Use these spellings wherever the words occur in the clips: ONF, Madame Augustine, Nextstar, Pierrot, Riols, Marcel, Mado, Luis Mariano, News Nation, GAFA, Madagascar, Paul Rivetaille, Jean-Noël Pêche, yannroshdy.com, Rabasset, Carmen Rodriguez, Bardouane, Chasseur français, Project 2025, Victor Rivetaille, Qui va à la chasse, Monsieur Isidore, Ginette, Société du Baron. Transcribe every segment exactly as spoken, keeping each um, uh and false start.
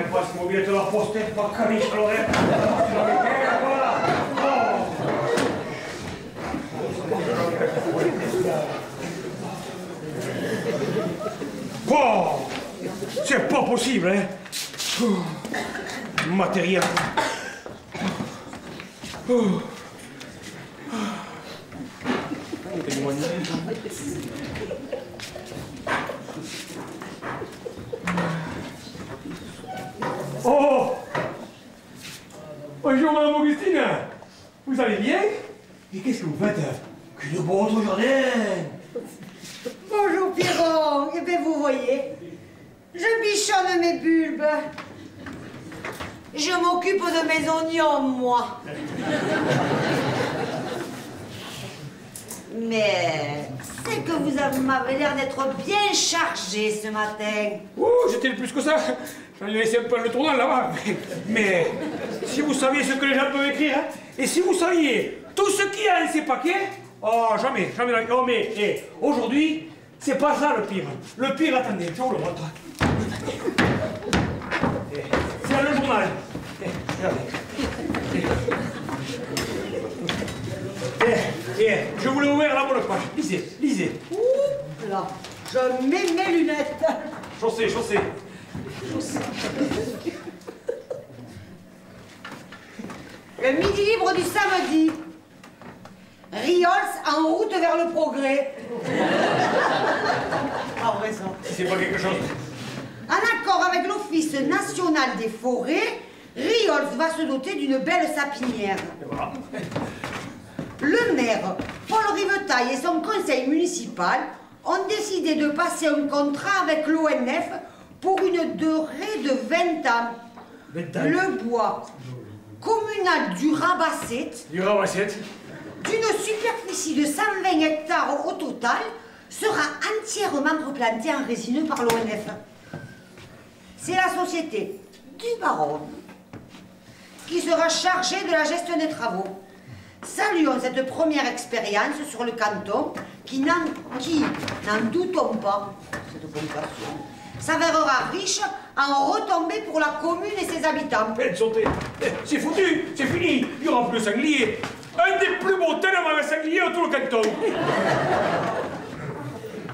le prossimo direttore posto e porca miseria, eh? Oh! C'est pas possible, hein? Oh, matériel. Oh. Oh! Bonjour Madame Augustine! Vous allez bien? Et qu'est-ce que vous faites? Qu'une bonne journée! Bonjour Pierrot! Eh bien vous voyez, je bichonne mes bulbes. Je m'occupe de mes oignons, moi. Mais c'est que vous m'avez l'air d'être bien chargé ce matin. Ouh, j'étais le plus que ça. J'en ai laissé un peu le tournant là-bas. Mais si vous saviez ce que les gens peuvent écrire, hein, et si vous saviez tout ce qu'il y a dans ces paquets, oh, jamais, jamais. Oh, mais eh, aujourd'hui, c'est pas ça le pire. Le pire, attendez, je vous le montre. C'est le journal. Eh, eh, je voulais ouvrir la bonne page. Lisez, lisez. Ouh là, je mets mes lunettes. Chaussée, chaussée. Le midi libre du samedi. Riols en route vers le progrès. En vrai, ça. C'est pas quelque chose. En accord avec l'Office national des forêts, Riols va se doter d'une belle sapinière. Et voilà. Le maire, Paul Rivetaille et son conseil municipal ont décidé de passer un contrat avec l'O N F pour une durée de vingt ans. vingt ans. Le bois communal du Rabasset, du Rabasset, d'une superficie de cent vingt hectares au total, sera entièrement replanté en résineux par l'O N F. C'est la Société du Baron qui sera chargée de la gestion des travaux. Saluons cette première expérience sur le canton qui, n'en doutons pas, cette compassion, s'avérera riche en retombées pour la commune et ses habitants. Eh, sautez, c'est foutu, c'est fini, il y aura plus de sanglier. Un des plus beaux termes avec sanglier dans tout le canton.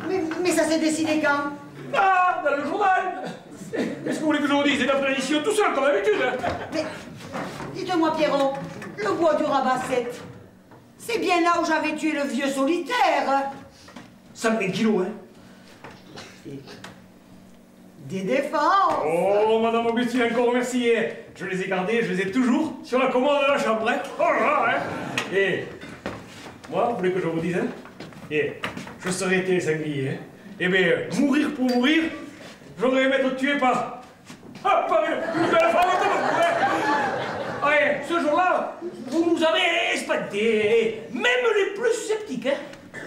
mais, mais ça s'est décidé quand? Ah, dans le journal. Qu'est-ce que vous voulez que je vous dise? C'est la tradition, tout seul, comme d'habitude. Mais, dites-moi Pierrot, le bois du Rabasset, c'est bien là où j'avais tué le vieux solitaire. Ça me fait kilo, hein. Des défenses. Oh, Madame Augustine, encore merci. Je les ai gardés, je les ai toujours sur la commode de la chambre. Hein. Oh là, hein. Et moi, vous voulez que je vous dise, hein, et je serais été sanglier. Hein. Eh bien, mourir pour mourir, j'aurais aimé être tué par... Ah, par une belle femme. Ouais, ce jour-là, vous nous avez espantés, même les plus sceptiques. Hein.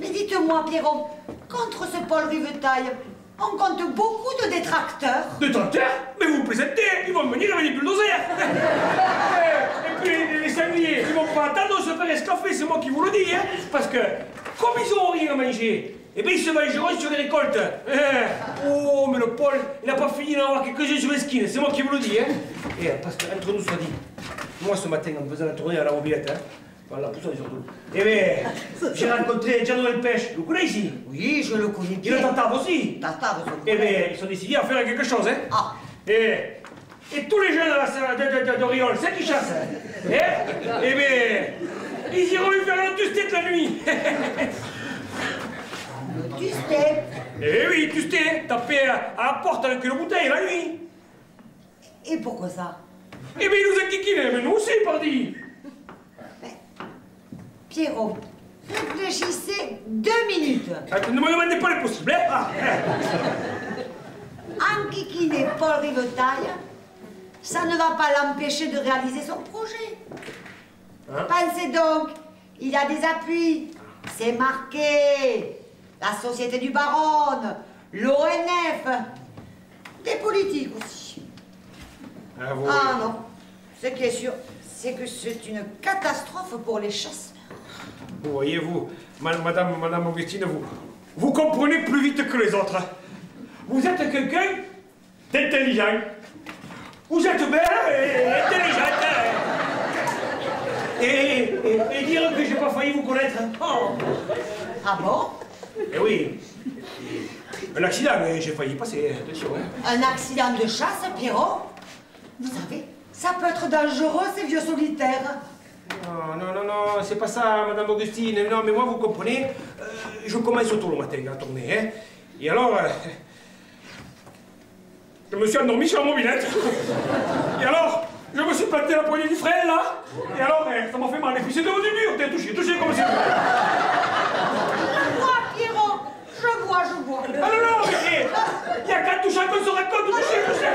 Mais dites-moi, Pierrot, contre ce Paul Rivetaille, on compte beaucoup de détracteurs. Détracteurs? Mais vous plaisantez, ils vont venir avec des bulldozers. Et puis les sangliers, ils vont pas attendre de se faire escaffer, c'est moi qui vous le dis. Hein, parce que, comme ils n'ont rien à manger, eh bien ils se mangeront sur les récoltes. Oh, mais le Paul, il n'a pas fini d'en avoir quelques-uns sur les skins, c'est moi qui vous le dis. Hein. Et parce que, entre nous, soit dit, moi ce matin, en faisant la tournée à la mobilette, hein, voilà, pour ça, surtout. Eh bien, j'ai rencontré Jean-Noël Pêche. Vous connaissez ici? Oui, je le connais bien. Et le Tartare aussi. Tartare, vous connaissez. Eh bien, ils sont décidés à faire quelque chose, hein. Ah. Et, et tous les jeunes de, de, de, de Riols, c'est qui chassent. Eh bien, ils iront lui faire le tusté de la nuit. Le tusté? Eh oui, tusté, tapé à la porte avec une bouteille la nuit. Et pourquoi ça? Eh bien, ils nous ont kikiné, mais nous aussi, pardi. Pierrot, réfléchissez deux minutes. Ne me demandez pas le possible, hein? Enquiquiner Paul Rivetaille, ça ne va pas l'empêcher de réaliser son projet. Hein? Pensez donc, il a des appuis. C'est marqué. La Société du Baron, l'O N F, des politiques aussi. Ah, vous... ah non, ce qui est sûr, c'est que c'est une catastrophe pour les chasseurs. Vous voyez, vous, madame, madame Augustine, vous, vous comprenez plus vite que les autres. Vous êtes quelqu'un intelligent. Vous êtes belle et intelligente. Et, et, et dire que j'ai pas failli vous connaître. Oh. Ah bon? Eh oui. Un accident, j'ai failli passer, attention. Hein. Un accident de chasse, Pierrot? Vous savez, ça peut être dangereux, ces vieux solitaires. Non, non, non, non, c'est pas ça, Madame Augustine. Non, mais moi, vous comprenez, euh, je commence tôt le matin à tourner, hein. Et alors, euh, je me suis endormi sur la mobilette. Et alors, je me suis planté la poignée du frein, là. Et alors, euh, ça m'a fait mal. Et puis, c'est devant du mur, t'es touché, touché comme ça. Je vois, Pierrot, je vois, je vois. Ah non, non, mais il y a quatre touches, chacun se raconte, touché, touché.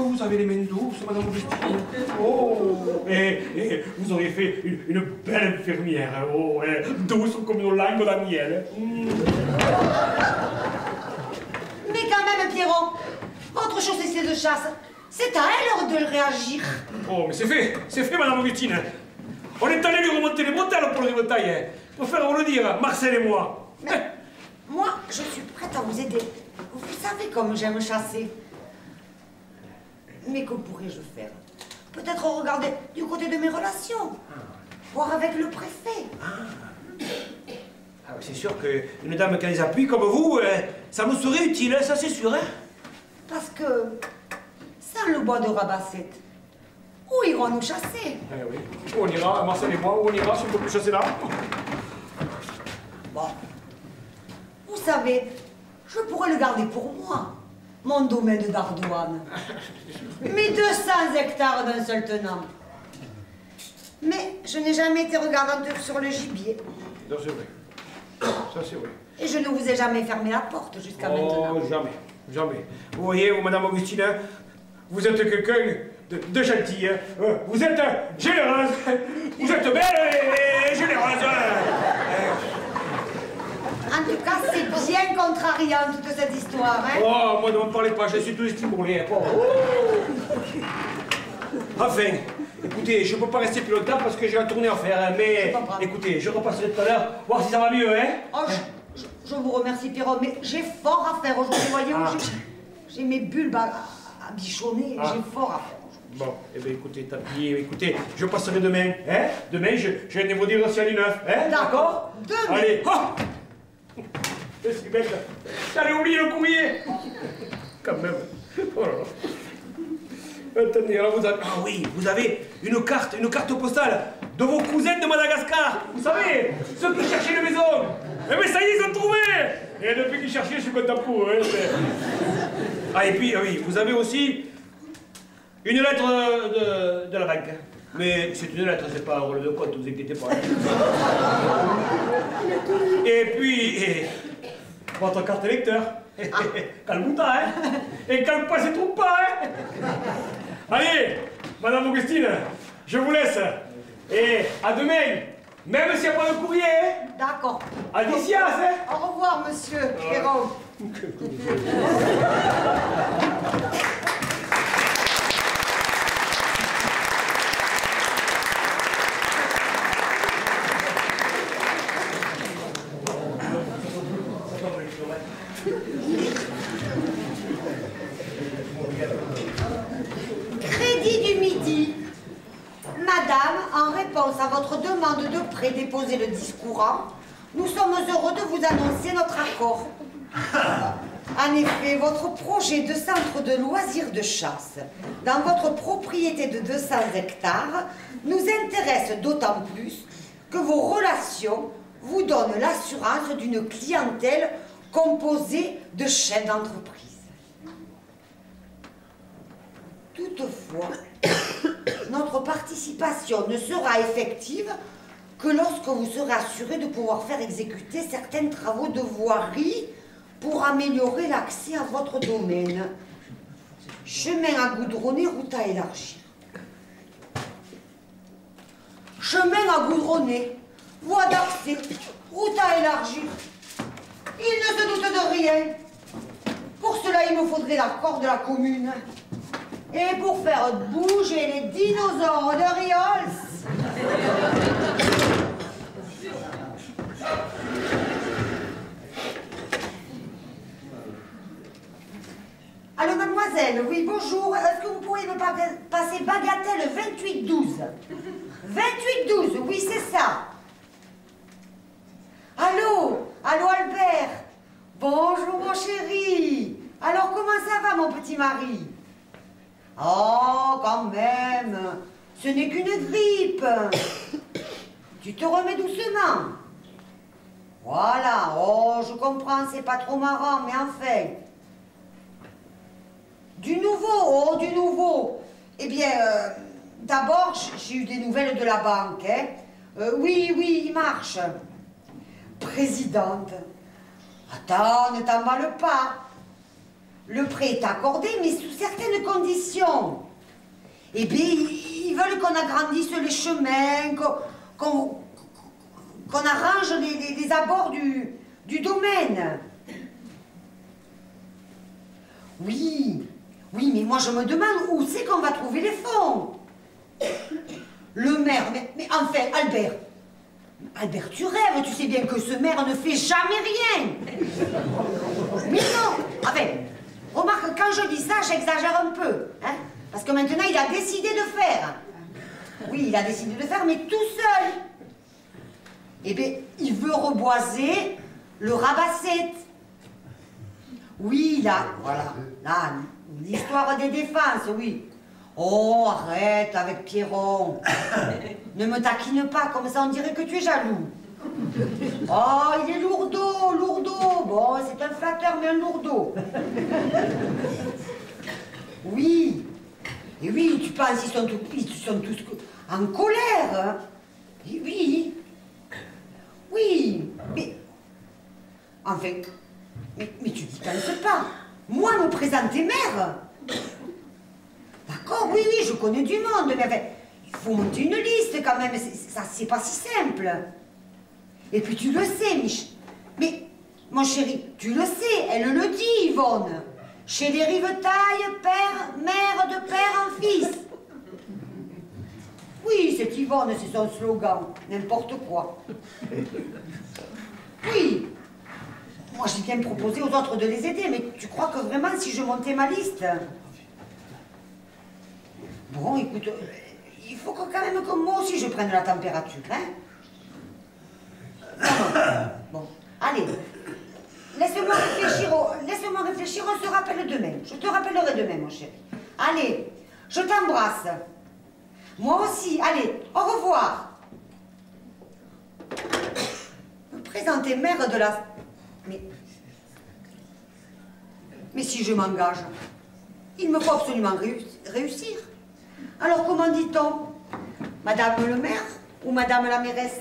Vous avez les mains douces, Madame Augustine. Oh, et, et vous auriez fait une, une belle infirmière. Oh, douce comme une langue de miel. Mm. Mais quand même, Pierrot, votre chaussée de chasse, c'est à elle de réagir. Oh, mais c'est fait, c'est fait, Madame Augustine. On est allé lui remonter les bretelles pour le Rivetaille. Pour faire redire, Marcel et moi. Mais, eh. Moi, je suis prête à vous aider. Vous savez comme j'aime chasser. Mais que pourrais-je faire? Peut-être regarder du côté de mes relations, ah. Voir avec le préfet. Ah, ah c'est sûr qu'une dame qui a des appuis comme vous, euh, ça me serait utile, ça c'est sûr. Hein? Parce que sans le bois de Rabasset, où irons-nous chasser? Eh oui, où on ira, Marcel et moi, où on ira si on ne peut plus chasser là? Bon, vous savez, je pourrais le garder pour moi. Mon domaine de Bardouane. Mais deux cents hectares d'un seul tenant. Mais je n'ai jamais été regardante sur le gibier. Non, c'est vrai. Ça, c'est vrai. Et je ne vous ai jamais fermé la porte jusqu'à oh, maintenant. Jamais, jamais. Vous voyez, vous, Madame Augustine, vous êtes quelqu'un de, de gentil. Hein. Vous êtes généreuse. Vous êtes belle et généreuse. En tout cas, c'est bien contrariant toute cette histoire, hein? Oh, moi, ne me parlez pas, je suis tout estimulé. Oh. Enfin, écoutez, je ne peux pas rester plus longtemps parce que j'ai un tournée à faire, mais... Je écoutez, je repasserai tout à l'heure, voir si ça va mieux, hein? Oh, je, je, je vous remercie, Pierrot, mais j'ai fort à faire aujourd'hui, voyez, ah. J'ai mes bulbes à, à bichonner, ah. J'ai fort à faire. Bon, eh bien, écoutez, tant pis, écoutez, je passerai demain, hein? Demain, je, je vais vous dire aussi à l'une, hein? D'accord? Demain? Allez, oh. Qu'est-ce qu'il bête là? J'allais oublier le courrier. Quand même. Oh là là. Attendez, alors vous avez... Ah oui, vous avez une carte, une carte postale de vos cousines de Madagascar. Vous savez, ceux qui cherchaient les maisons. Eh mais ça y est, ils ont trouvé. Et depuis qu'ils cherchaient, je suis content pour eux. Ah et puis, oui, vous avez aussi une lettre de, de la banque. Mais c'est une lettre, c'est pas un relevé de compte, ne vous inquiétez pas. Et puis, et... votre carte électeur. Ah. Calme-toi, hein. Et calme pas, c'est trop pas, hein. Allez, Madame Augustine, je vous laisse. Et à demain, même s'il n'y a pas de courrier. D'accord. À d'ici, hein. Au revoir, monsieur Pierrot. Déposer le discours, nous sommes heureux de vous annoncer notre accord. En effet, votre projet de centre de loisirs de chasse dans votre propriété de deux cents hectares nous intéresse d'autant plus que vos relations vous donnent l'assurance d'une clientèle composée de chefs d'entreprise. Toutefois, notre participation ne sera effective que lorsque vous serez assuré de pouvoir faire exécuter certains travaux de voirie pour améliorer l'accès à votre domaine. Chemin à goudronner, route à élargir. Chemin à goudronner, voie d'accès, route à élargir. Il ne se doute de rien. Pour cela, il me faudrait l'accord de la commune. Et pour faire bouger les dinosaures de Riols. Marcel, oui, bonjour. Est-ce que vous pourriez me pa passer bagatelle vingt-huit douze? vingt-huit douze, oui, c'est ça. Allô? Allô, Albert? Bonjour, mon chéri. Alors, comment ça va, mon petit mari? Oh, quand même. Ce n'est qu'une grippe. Tu te remets doucement. Voilà. Oh, je comprends, c'est pas trop marrant, mais enfin. Du nouveau, oh, du nouveau. Eh bien, euh, d'abord, j'ai eu des nouvelles de la banque, hein. Euh, oui, oui, il marche. Présidente. Attends, ne t'emballe pas. Le prêt est accordé, mais sous certaines conditions. Eh bien, ils veulent qu'on agrandisse les chemins, qu'on qu'on arrange les, les, les abords du, du domaine. Oui, oui, mais moi je me demande où c'est qu'on va trouver les fonds. Le maire, mais, mais enfin, Albert, Albert, tu rêves, tu sais bien que ce maire ne fait jamais rien. Mais non, enfin, remarque, quand je dis ça, j'exagère un peu, hein, parce que maintenant il a décidé de faire. Oui, il a décidé de faire, mais tout seul. Eh bien, il veut reboiser le Rabasset. Oui, là, voilà, là, l'histoire des défenses, oui. Oh, arrête avec Pierrot. Ne me taquine pas, comme ça on dirait que tu es jaloux. Oh, il est lourdeau, lourdeau. Bon, c'est un flatteur, mais un lourdeau. Oui. Et oui, tu penses qu'ils sont, tout, ils sont tous en colère. Et oui. Oui, mais... Enfin, mais, mais tu n'y penses pas. Moi, me présenter maire. D'accord, oui, oui, je connais du monde, mais enfin, il faut monter une liste quand même, ça, c'est pas si simple. Et puis tu le sais, Mich... Mais, mon chéri, tu le sais, elle le dit, Yvonne. Chez les Rivetaille, père, mère de père en fils. Oui, c'est Yvonne, c'est son slogan. N'importe quoi. Oui. Moi, j'ai bien proposé aux autres de les aider, mais tu crois que vraiment, si je montais ma liste... Bon, écoute, il faut que, quand même que moi aussi, je prenne la température, hein? Bon, allez. Laisse-moi réfléchir, au... Laisse-moi réfléchir, on se rappelle demain. Je te rappellerai demain, mon chéri. Allez, je t'embrasse. Moi aussi, allez, au revoir. Me présenter maire de la... Mais... Mais si je m'engage, il me faut absolument réussir. Alors comment dit-on? Madame le maire ou Madame la mairesse?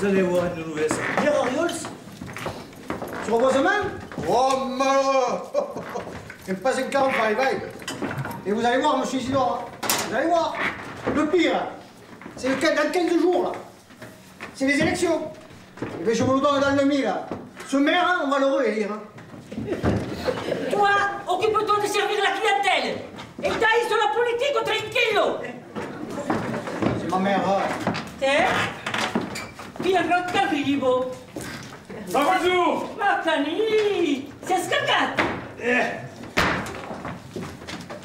Vous allez voir une nouvelle scène. Hier, Riols, tu revois demain? Oh, malheureux! Il me passe une quarante par les bails. Et vous allez voir, monsieur Isidore, vous allez voir. Le pire, c'est dans quinze jours, là. C'est les élections. Et bien, je me le donne dans le mille, là. Ce maire, hein, on va le réélire. Hein. Toi, occupe-toi de servir la clientèle. Et taille sur la politique au tranquillo. C'est ma mère, hein. T'es? Pierrot qu'arrivo. Bonjour. Ma canille, c'est scacat.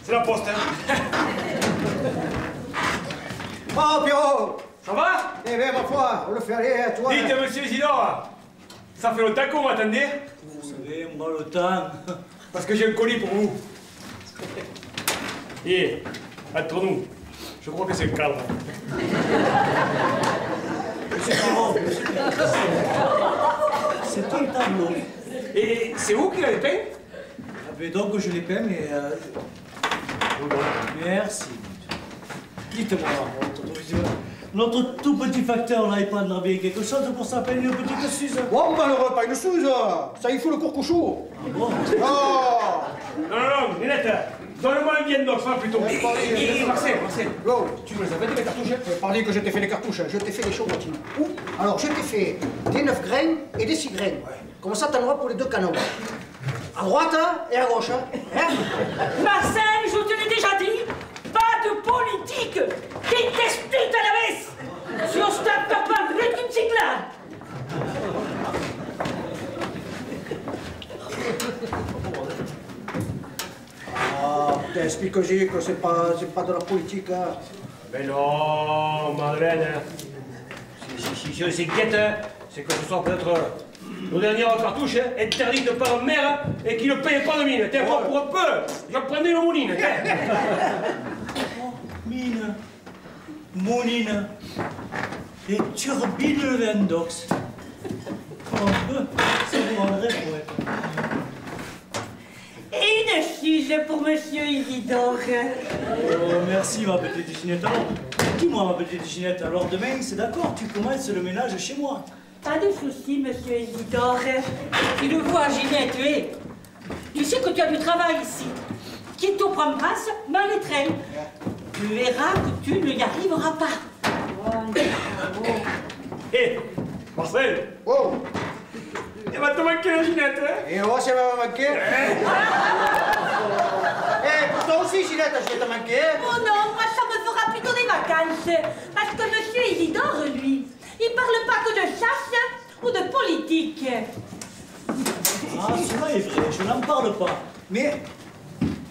C'est la poste, hein. Oh, Pierrot. Ça va? Eh bien, ma foi, on le fait aller à toi. Dites, hein. Monsieur Isidore, ça fait longtemps qu'on m'attendait. Vous savez, moi, le temps. Parce que j'ai un colis pour vous. Et, entre nous, Je crois que c'est le cadre. C'est marrant. C'est un tableau. Et c'est vous qui l'avez peint? Ah ben donc je l'ai peint, mais... Euh... Merci. Dites-moi, notre tout petit facteur, là, il prendra bien quelque chose pour s'appeler une petite Suze. Oh, malheureux, pas une Suze. Ça, il faut le courcouchou. Ah bon? Non, non, non, Ginette, donne-moi un bien d'enfant plutôt. Et Marcel, Marcel, tu me les avais dit, les cartouches? Je vais parler que je t'ai fait les cartouches, je t'ai fait les chocolatines. Alors, je t'ai fait des neuf graines et des six graines. Comme ça, t'en auras pour les deux canons. À droite et à gauche. Marcel, je te l'ai déjà dit, pas de politique. Déteste ta lavesse. Si on se tape pas par le cul de cyclade. Ah, putain, explique-y que c'est pas, pas de la politique. Hein. Mais non, Madeleine. Si je s'inquiète, c'est que ce soit peut-être... Nos dernières cartouches interdites par mère et qui ne payaient pas de mine. T'es bon pour un peu, je prenais le mounine. Mine, mounine et turbine de l'indox. Ça vous rendrait pour une fige pour Monsieur Isidore. Oh, merci ma petite Ginette. Alors, dis-moi ma petite Ginette, alors demain c'est d'accord, tu commences le ménage chez moi. Pas de soucis, Monsieur Isidore. Tu le vois, Ginette, tu es. Tu sais que tu as du travail ici. Quitte au prendre-brasse, mal le train. Tu verras que tu ne y arriveras pas. Bon, hé, hey, Marcel. Oh. Elle va te manquer, la Ginette, hein? Et moi, ça va me manquer. Eh, pour toi aussi, Ginette, je vais te manquer. Oh non, moi, ça me fera plutôt des vacances. Parce que Monsieur Isidore, lui... il parle pas que de chasse ou de politique. Ah, cela est vrai, je n'en parle pas. Mais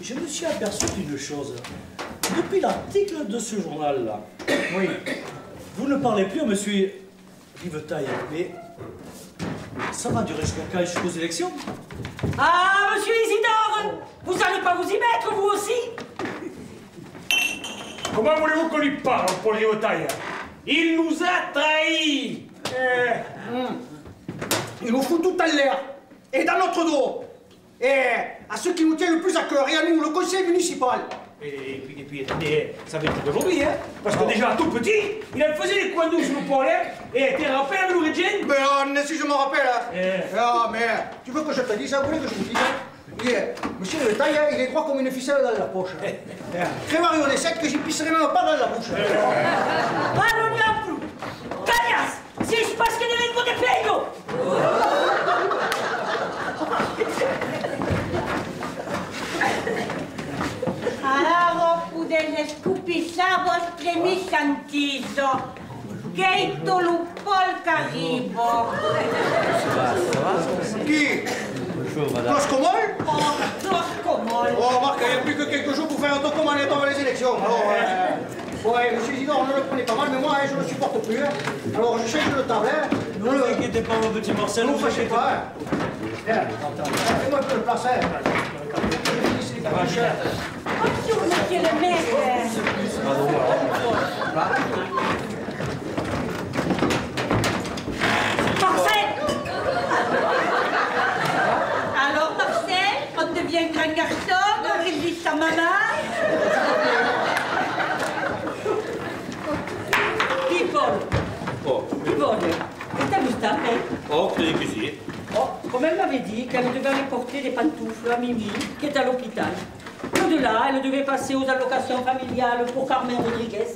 je me suis aperçu d'une chose. Depuis l'article de ce journal-là, oui, vous ne parlez plus à Monsieur Rivetaille, mais ça va durer jusqu'à jusqu'aux élections. Ah, Monsieur Isidore, vous n'allez pas vous y mettre, vous aussi? Comment voulez-vous qu'on lui parle, Paul Rivetaille? Il nous a trahis. Eh, mm. Il nous fout tout en l'air. Et dans notre dos. Et à ceux qui nous tiennent le plus à cœur. Et à nous, le conseil municipal. Et, et puis, et puis attendez, ça va être d'aujourd'hui, hein. Parce que oh. déjà, tout petit, il a faisait les coins d'eau sur le poêle. Et t'es rappelé avec l'origine? Mais euh, si je me rappelle, hein. Eh. Ah, mais tu veux que je te dise ça? Vous voulez que je vous dise? Yeah. Monsieur Rivetaille, il est droit comme une ficelle dans la poche. Hein. Yeah. Très marion des sept que j'y pisserai même pas dans la bouche. Hein. Yeah. Parle-lui en plus. Cagnasse, si je passe que devine pour des payos. Alors, pudeles cupisavos premisantizo. Gaito lupol caribo. Qui? Toscomol? Oh, Toscomol. Oh, Marc, il n'y a plus que quelques jours pour faire un Toscomol et avant les élections. Alors, euh, ouais, Monsieur Isidore, on ne le prenait pas mal, mais moi, hein, je ne le supporte plus. Hein. Alors, je change le tablet. Ne vous inquiétez pas, mon petit Marcel. Ne vous fâchez pas. Hein. Fais-moi un peu de place. Hein. Ça va, cher. Oh, Monsieur, Monsieur le maire. Un grand garçon, on résiste à maman. Qui vole? Oh. Qui vole? Qu'est-ce que tu as fait? Oh, c'est des cuisines. Oh, comme elle m'avait dit qu'elle devait aller porter des pantoufles à Mimi, qui est à l'hôpital. Au-delà, elle devait passer aux allocations familiales pour Carmen Rodriguez.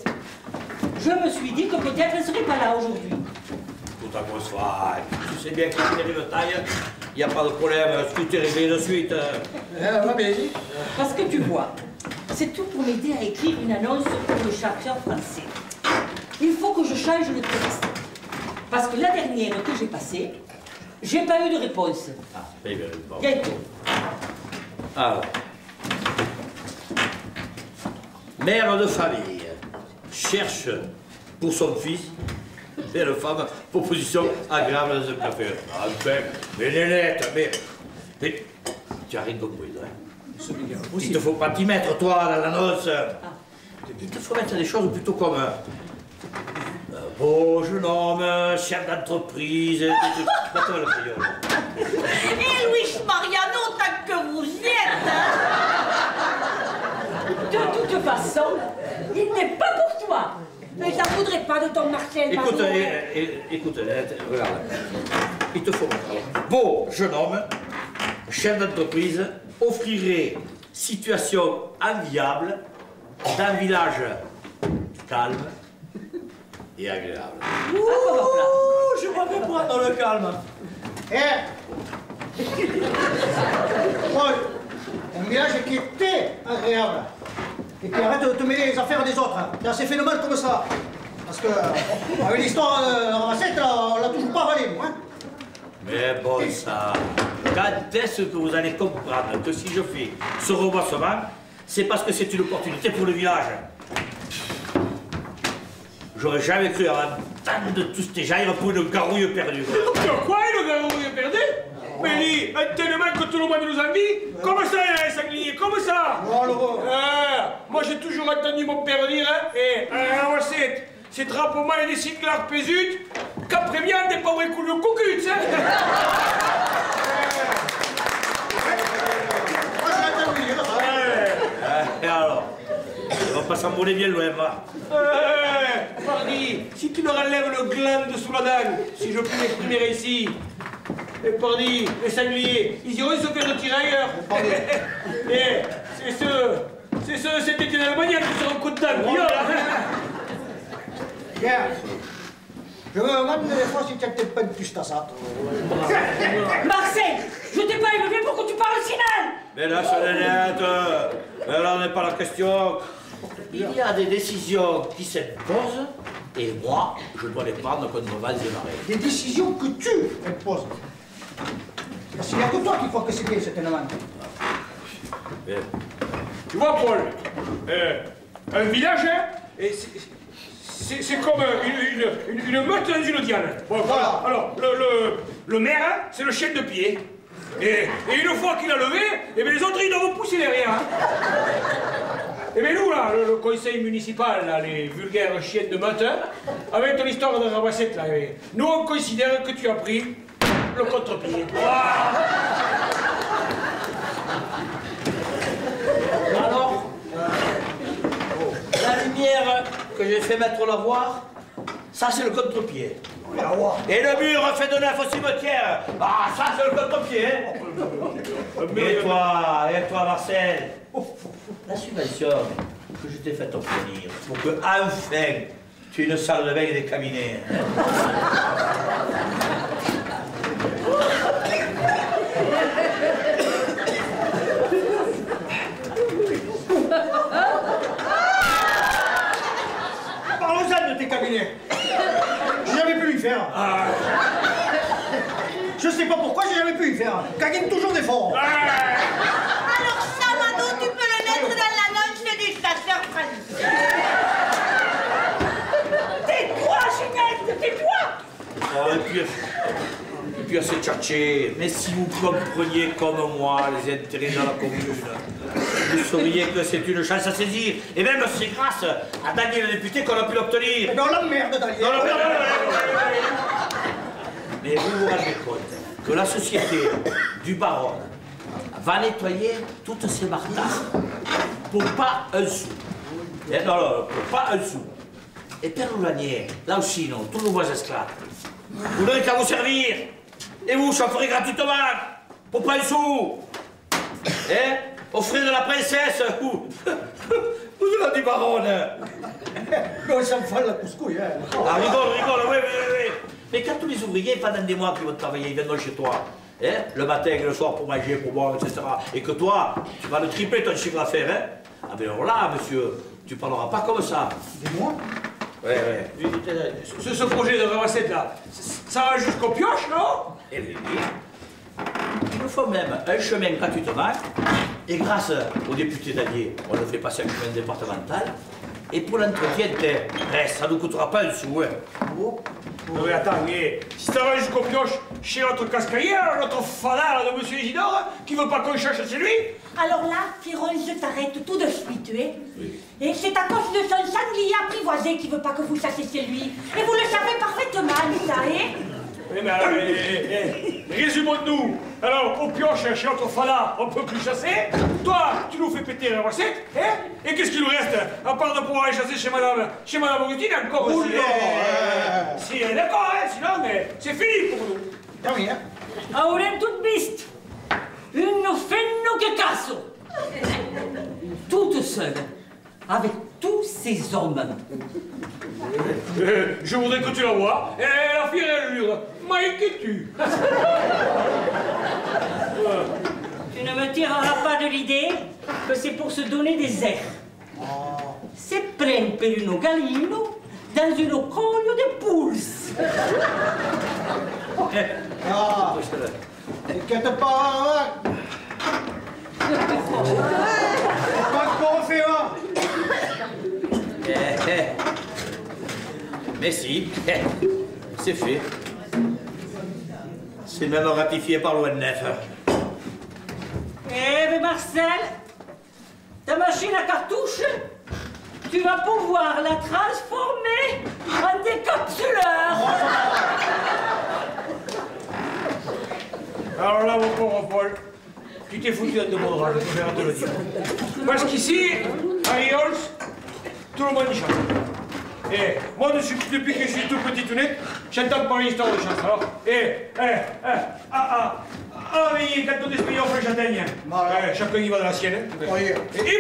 Je me suis dit que peut-être elle ne serait pas là aujourd'hui. Tout à mon soir. Tu sais bien qu'il y a des tailles. Il n'y a pas de problème, est-ce que tu es réveillé de suite? Euh, ma belle. Parce que tu vois, c'est tout pour m'aider à écrire une annonce pour le Chasseur français. Il faut que je change le texte. Parce que la dernière que j'ai passée, j'ai pas eu de réponse. Ah, c'est bien, bon. Bientôt. Alors. Mère de famille cherche pour son fils. Et la femme, proposition agréable dans un café. Ah, ben, mais les lettres, mais... mais tu arrêtes de bruit, hein. Il te faut pas t'y mettre, toi, dans l'annonce. Ah. il faut mettre des choses plutôt comme euh, beau jeune homme, chef d'entreprise, et Luis Mariano, tant que vous y êtes, hein. De toute façon, il n'est pas pour toi. Mais ça ne voudrait pas de ton Marcel. Écoute, euh, écoute, euh, regarde. Il te faut mettre. Beau jeune homme, chef d'entreprise, offrirait situation enviable d'un village calme et agréable. Ouh, Ouh je m'en vais prendre dans le calme. Eh Paul, un village qui était agréable. Et puis arrête de te mêler les affaires des autres. Hein. Dans ces phénomènes comme ça. Parce que, euh, avec l'histoire de la Rabasset, on l'a toujours pas avalé, moi. Hein. Mais bon, ça. Quand est-ce que vous allez comprendre que si je fais ce reboissement, c'est parce que c'est une opportunité pour le village. J'aurais jamais cru avoir tant de tous tes jailles pour une garouille perdue. Quoi, une garouille perdue? Mais dis, tellement que tout le monde nous envie, ouais. Comme ça, les sangliers, comme ça. Oh, alors, ah, moi, j'ai toujours entendu mon père dire, hein, et à la recette, c'est drapeau mal et des cyclades pézutes, qu'après bien, des pauvres coups de coucutes, hein. Et alors, on va pas s'envoler bien loin, va. Eh, pardi, si tu leur enlèves le gland de sous la dent, si je puis m'exprimer ici, et pardi, les sangliers, ils iront se faire retirer ailleurs. Eh, c'est ce, c'est ce, c'était une Almaniaque qui sera au coup de dent. Bien, je me demande des fois si tu n'as peut-être pas une puce à ça. Marcel, je t'ai pas élevé pour que tu parles signal. Mais là, ça n'est net. Mais là, on n'est pas la question. Il y a des décisions qui s'imposent, et moi, je dois les prendre quand on va les démarrer. Des décisions que tu imposes. Parce qu'il n'y a que toi qui crois que c'est bien, cet élément. Eh. Tu vois, Paul, euh, un village, hein, c'est comme une, une, une, une meute dans une diane. Bon, voilà. Alors, le, le, le maire, hein, c'est le chien de pied. Et, et une fois qu'il a levé, et bien les autres, ils doivent pousser derrière. Hein. Et bien nous, là, le, le conseil municipal, là, les vulgaires chiennes de meute, avec ton histoire de Rabasset, là, nous, on considère que tu as pris le contre-pied. Wow. Alors, euh, la lumière que j'ai fait mettre la voir, ça, c'est le contre-pied. Et le mur fait de neuf au cimetière. Ah, ça, c'est le contre-pied. Hein. Et toi, et toi, Marcel, la subvention que je t'ai faite obtenir pour que, enfin, tu aies une salle de bain et des cabinets. Parlons-en de tes cabinets. Ah. Je sais pas pourquoi j'ai jamais pu y faire. Caguine toujours des fonds. Ah. Alors ça, Mado, tu peux le mettre dans l'annonce du chasseur français. Tais-toi, Ginette, tais-toi. Oh, et puis, et puis à se tchatcher. Mais si vous compreniez comme moi les intérêts dans la commune, vous sauriez que c'est une chance à saisir. Et même c'est grâce à Daniel le député qu'on a pu l'obtenir. Dans la merde, Daniel. Dans la merde, mais vous vous rendez compte que la société du Baron va nettoyer toutes ces martas pour pas un sou. Et non, non, pour pas un sou. Et Pierrot Lanier, là aussi, non, tous nos voisins esclaves, vous n'avez qu'à vous servir. Et vous, vous chaufferez gratuitement, pour pas un sou. Et offrez de la princesse, ou, ou de la du Baron. Non, ça me fait la couscouille, hein. Ah, rigole, rigole, oui, oui, oui. Mais quand tous les ouvriers, pendant des mois qu'ils vont travailler, ils viennent chez toi, hein, le matin et le soir pour manger, pour boire, et cetera. Et que toi, tu vas le tripler ton chiffre d'affaires, hein. Ah ben alors là, monsieur, tu parleras pas comme ça. Dis-moi. Ouais, ouais. Ce, ce projet de Rabasset là, ça va jusqu'aux pioches, non? Eh bien, il nous faut même un chemin gratuitement, et grâce au député d'Allier, on le fait passer un chemin départemental, et pour l'entretien de ça ne nous coûtera pas un sou, hein. Oh. Non mais attends, mais si ça va jusqu'aux pioches chez notre cascaillère, notre fada de Monsieur Isidore, qui veut pas qu'on cherche chez lui. Alors là, Pierrot, je t'arrête tout de suite. habitué. Oui. Et c'est à cause de son sanglier apprivoisé qui veut pas que vous sachiez chez lui. Et vous le savez parfaitement, ça, hein? Eh bien, alors, eh, eh, eh. Résumons-nous. Alors, au pion, chercher entre falas, on peut plus chasser. Toi, tu nous fais péter la recette, hein? Et qu'est-ce qu'il nous reste, à part de pouvoir aller chasser chez Madame, chez Madame Augustine, encore aussi? Eh, eh, si, eh, d'accord, hein, sinon, mais c'est fini pour nous. Ah oui, hein? Ah, on est toute biste. Une fenouque que casse. Toute seule, avec tous ces hommes. Je voudrais que tu la vois. Et la fille, elle lui dit, mais qui es-tu? Tu ne me tireras pas de l'idée que c'est pour se donner des airs. Oh. C'est plein per une galino dans une cogne de poules. Ah, t'inquiète pas. Pas confiant. Mais si, c'est fait. C'est même ratifié par l'O N F. Eh bien, Marcel, ta machine à cartouche, tu vas pouvoir la transformer en décapsuleur. Alors là, mon pauvre Paul, tu t'es foutu de mon rage, je vais te le dire. Parce qu'ici, à Riols, tout le monde y chante. Et moi, depuis que je suis tout petit tout net, j'entends parler histoire de chasse. Alors, et, eh, eh, ah, ah, ah, mais quand on esprit offre le châtaigne, chacun y va dans la sienne. Et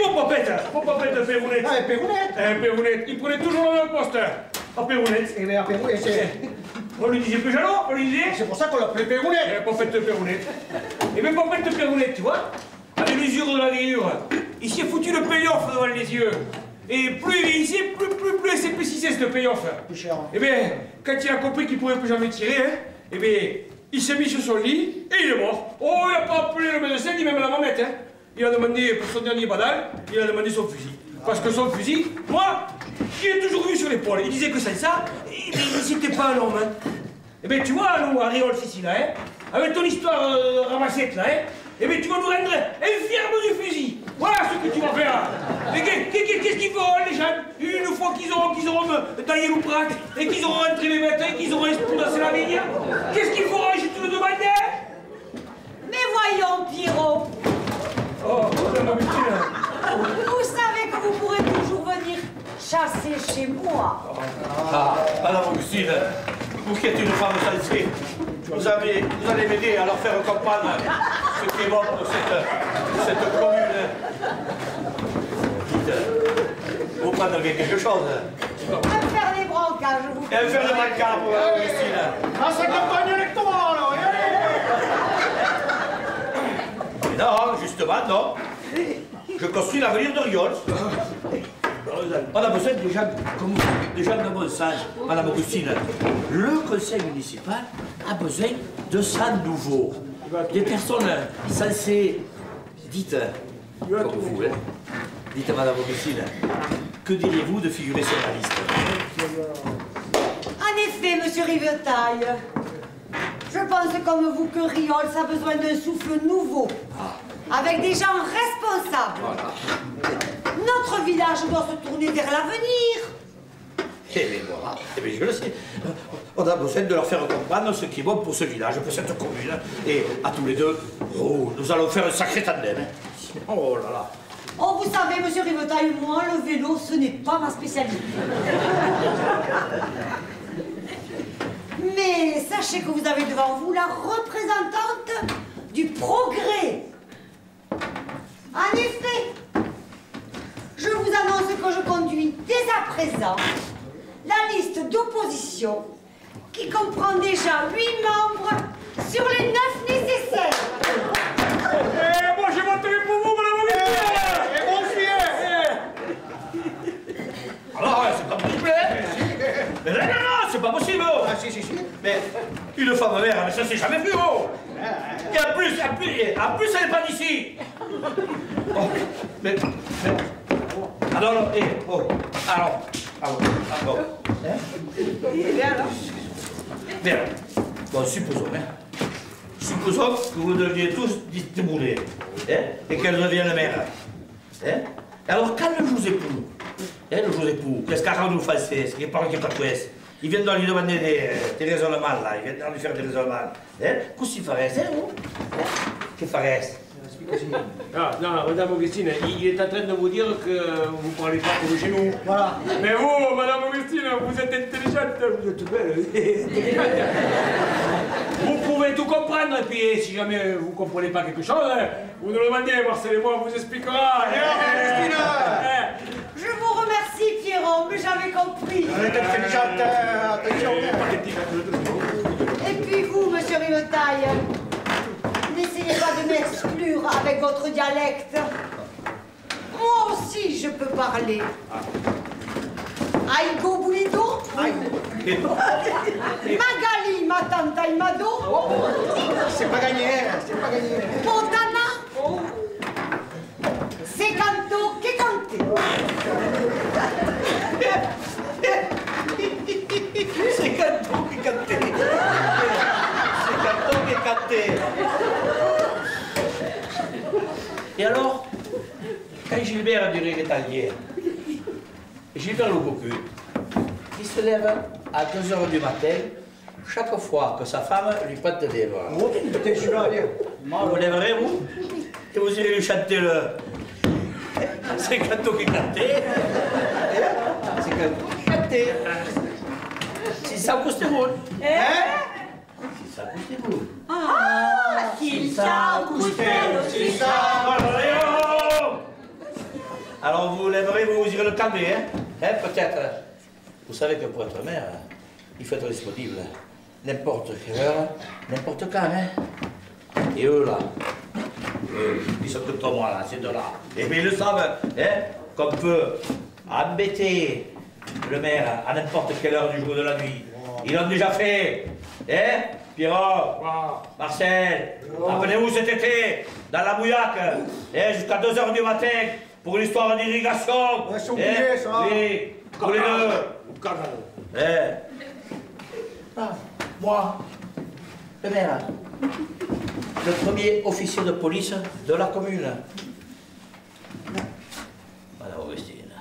mon papette, mon papette, Pérounette. Ah, Pérounette. Pérounette, il prenait toujours le même poste. À Pérounette. Eh bien, à Pérounette, c'est... On lui disait plus jalon, on lui disait... C'est pour ça qu'on l'appelait Pérounette. Eh, papette Pérounette. Et bien, papette Pérounette, tu vois, avec l'usure de la rayure, il s'est foutu le payoff devant les yeux. Et plus il vieillissait, plus, plus, plus s'épaississait ce payoff. Plus cher. Eh bien, quand il a compris qu'il ne pouvait plus jamais tirer, hein, eh bien, il s'est mis sur son lit et il est mort. Oh, il n'a pas appelé le médecin ni même la mamette. Hein. Il a demandé, pour son dernier badal, il a demandé son fusil. Parce que son fusil, moi, je l'ai toujours vu sur l'épaule. Il disait que ça et ça, et, mais c'était pas un homme. Hein. Eh bien, tu vois, nous, à Riols ici, là, hein, avec ton histoire euh, Rabasset, là, hein, eh bien, tu vas nous rendre infirmes du fusil. Voilà ce que tu vas faire. Mais qu'est-ce qu'ils feront, les jeunes? Une fois qu'ils auront, qu'ils auront taillé le prat, et qu'ils auront rentré les matins, et qu'ils auront espoudacé la ligne, qu'est-ce qu'ils feront? Je te le demandais. Mais voyons, Pierrot. Oh, madame Augustine. Vous savez que vous pourrez toujours venir chasser chez moi. Oh, ah, madame Augustine, vous qui êtes une femme sensée, vous, avez, vous allez m'aider à leur faire campagne, ce qui est bon pour cette, cette commune. Vous prendrez quelque chose. Un faire les brancards, je vous fais. Un faire les brancards pour la Augustine. À sa campagne électorale, oui. Mais non, justement, non. Je construis l'avenir de Riols. On a besoin de gens, comme vous, des gens de bon sens, madame Augustine. Le conseil municipal a besoin de cent nouveaux. Des personnes censées, dites, comme vous, hein. Dites à madame Augustine, que diriez-vous de figurer sur la liste? En effet, monsieur Rivetaille, je pense comme vous que Riols a besoin d'un souffle nouveau, avec des gens responsables. Voilà. Notre village doit se tourner vers l'avenir. Eh bien, voilà. Eh bien, je le sais. On a besoin de leur faire comprendre ce qui est bon pour ce village, pour cette commune. Et à tous les deux, oh, nous allons faire un sacré tandem. Oh là là. Oh, vous savez, monsieur Rivetaille, moi, le vélo, ce n'est pas ma spécialité. Mais sachez que vous avez devant vous la représentante du progrès. En effet, je vous annonce que je conduis dès à présent la liste d'opposition qui comprend déjà huit membres sur les neuf nécessaires. Eh, moi, j'ai voté pour vous, madame Augustine. Et mon fier. Alors, c'est pas possible. Mais non, non, non, c'est pas possible. Ah, si, si, si. Mais une femme mère, mais ça, c'est jamais plus haut. Et en plus, en plus, en plus elle n'est pas d'ici. Oh, mais, mais... Ah non, non, eh, oh, alors, alors, alors, hein? Et alors? Mais alors, bon, supposons, hein, supposons que vous deviez tous débrouler, hein, et qu'elle devienne mère, hein, Alors, quand le jour époux, hein, le jour époux, qu'est-ce qu'il a nous fait, qu'est-ce qu'il parle qu'il fait, ils viennent lui demander des, des raisonnements, là, ils viennent lui faire des raisonnements. Hein? Qu'est-ce qu'il ferait, hein, vous? Qu'est-ce qu'il ferait? Ah, non, Madame Augustine, il est en train de vous dire que vous parlez pas comme chez nous. Voilà. Mais vous, Madame Augustine, vous êtes intelligente, vous êtes belle, intelligente. Vous pouvez tout comprendre, et puis si jamais vous comprenez pas quelque chose, vous nous le demandez, Marcel et moi, on vous expliquera. Je vous remercie, Pierrot, mais j'avais compris. Vous êtes intelligente, attention. Et puis vous, Monsieur Rivetaille, n'essayez pas de m'exclure avec votre dialecte. Moi aussi, je peux parler. Aïgo Boulido, Magali, ma tante et Mado. C'est pas gagné, c'est pas gagné. Montana, c'est canto qui cante. C'est canto qui cante. Et alors, quand Gilbert du Rivetaille, Gilbert le cocu, il se lève à deux heures du matin, chaque fois que sa femme lui prête des bras. Vous, vous lèverez, vous, et vous irez lui chanter le... C'est canto qui cantait. C'est canto qui cantait. C'est ça, Coustéboul. Hein? C'est ça, Coustéboul. Ah, qu'il ça, Coustéboul, c'est ça, Marléon. Alors vous lèverez, vous irez le calmer, hein? Hein, peut-être. Vous savez que pour être mère, il faut être disponible. N'importe quelle heure, n'importe quand, hein? Et eux, là, euh, ils sont tout à moi, là, ces deux-là. Et bien, ils le savent, hein? Qu'on peut embêter le maire à n'importe quelle heure du jour ou de la nuit. Ils l'ont déjà fait, hein? Pierrot, wow. Marcel, wow. Rappelez-vous cet été, dans la Mouillac, hein, jusqu'à deux heures du matin, pour l'histoire d'irrigation. Ouais, eh, ça. Oui, pour les deux. Eh. Ah, moi, le maire, le premier officier de police de la commune. Madame Augustine,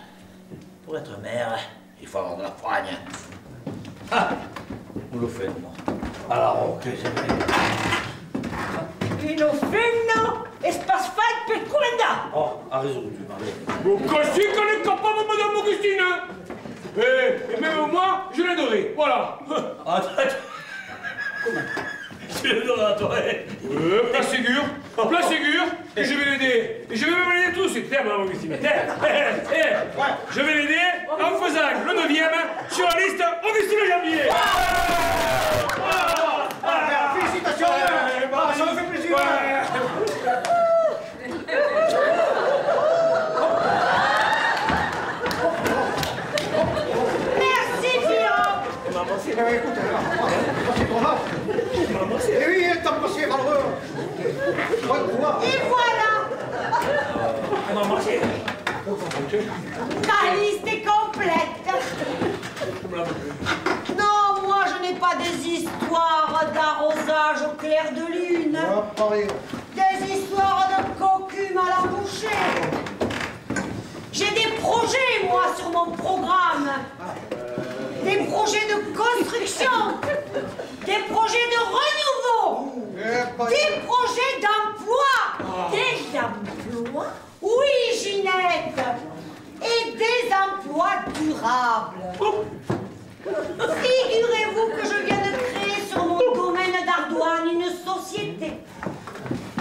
pour être maire, il faut avoir de la poigne. Ah, vous le faites, moi. Alors, ok, c'est vrai. Une offrande, espace faite, per courenda. Oh, à raison, tu m'arrêtes. Vous cassez qu'on est capable, Madame Augustine, hein? Et même moi, je l'ai donné, voilà. Ah, comment? Je l'ai donné à toi, hein? Euh, place Ségur, place Ségur, et je vais l'aider. Et je vais même l'aider tout de suite, tiens, Madame Augustine. Tiens, je vais l'aider en faisant le neuvième sur la liste Augustine Janvier. Ça me fait plaisir. Merci, Pierrot. Maman, c'est... Écoute, c'est pour moi. Maman, c'est... Eh oui, le temps passé, malheureux. Et voilà. Maman, c'est... Ta liste est complète. Non, moi, je n'ai pas des histoires d'arrosage au clair de lune. Des histoires de cocu mal embouchés. J'ai des projets, moi, sur mon programme. Des projets de construction. Des projets de renouveau. Des projets d'emploi. Des emplois? Oui, Ginette. Et des emplois durables. Figurez-vous que je viens de créer sur mon domaine d'Ardouane une société.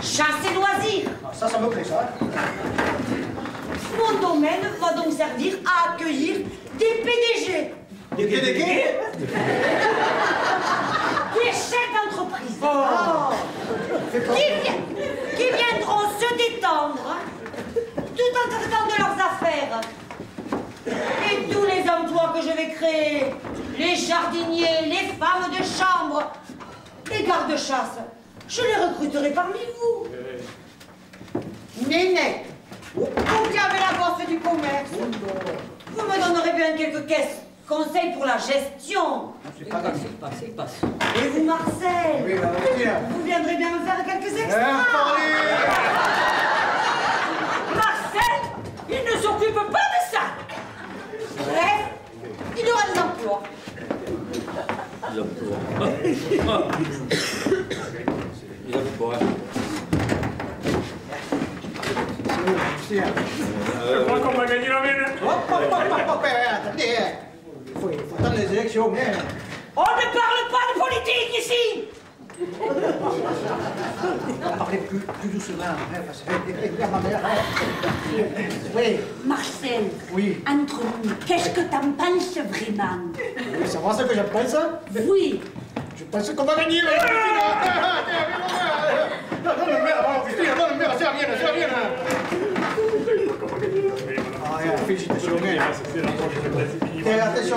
Chasse et loisirs. Ah, ça, ça me plaît, ça. Hein? Mon domaine va donc servir à accueillir des P D G. Des P D G? Des chefs d'entreprise. Oh. Oh. Qui, qui viendront se détendre tout en traitant de leurs affaires. Et tous les emplois que je vais créer, les jardiniers, les femmes de chambre, les gardes-chasse, je les recruterai parmi vous. Oui. Nénette, vous qui avez la force du commerce, vous me donnerez bien quelques caisses, conseils pour la gestion. C'est pas grave, c'est pas, c'est pas. Et vous, Marcel, oui, là, oui. Vous viendrez bien me faire quelques extras. Bien, Marcel, il Il ne s'occupe pas de ça. Bref, il aura des emplois. Des emplois. Des emplois. Je crois qu'on va gagner la mine. Hop, hop, hop, hop, hop, attendez. Il faut, faut attendre les élections. Mais... On ne parle pas de politique ici. Parlez plus, plus doucement, hein, parce que ma mère. Oui. Marcel, oui. Entre nous, qu'est-ce que t'en penses vraiment? Oui, c'est vrai ce que je pense. Oui. Je pense qu'on va gagner. Non, non, le maire, non, le maire, c'est à rien, c'est à rien. Ah, félicitations, mais attention,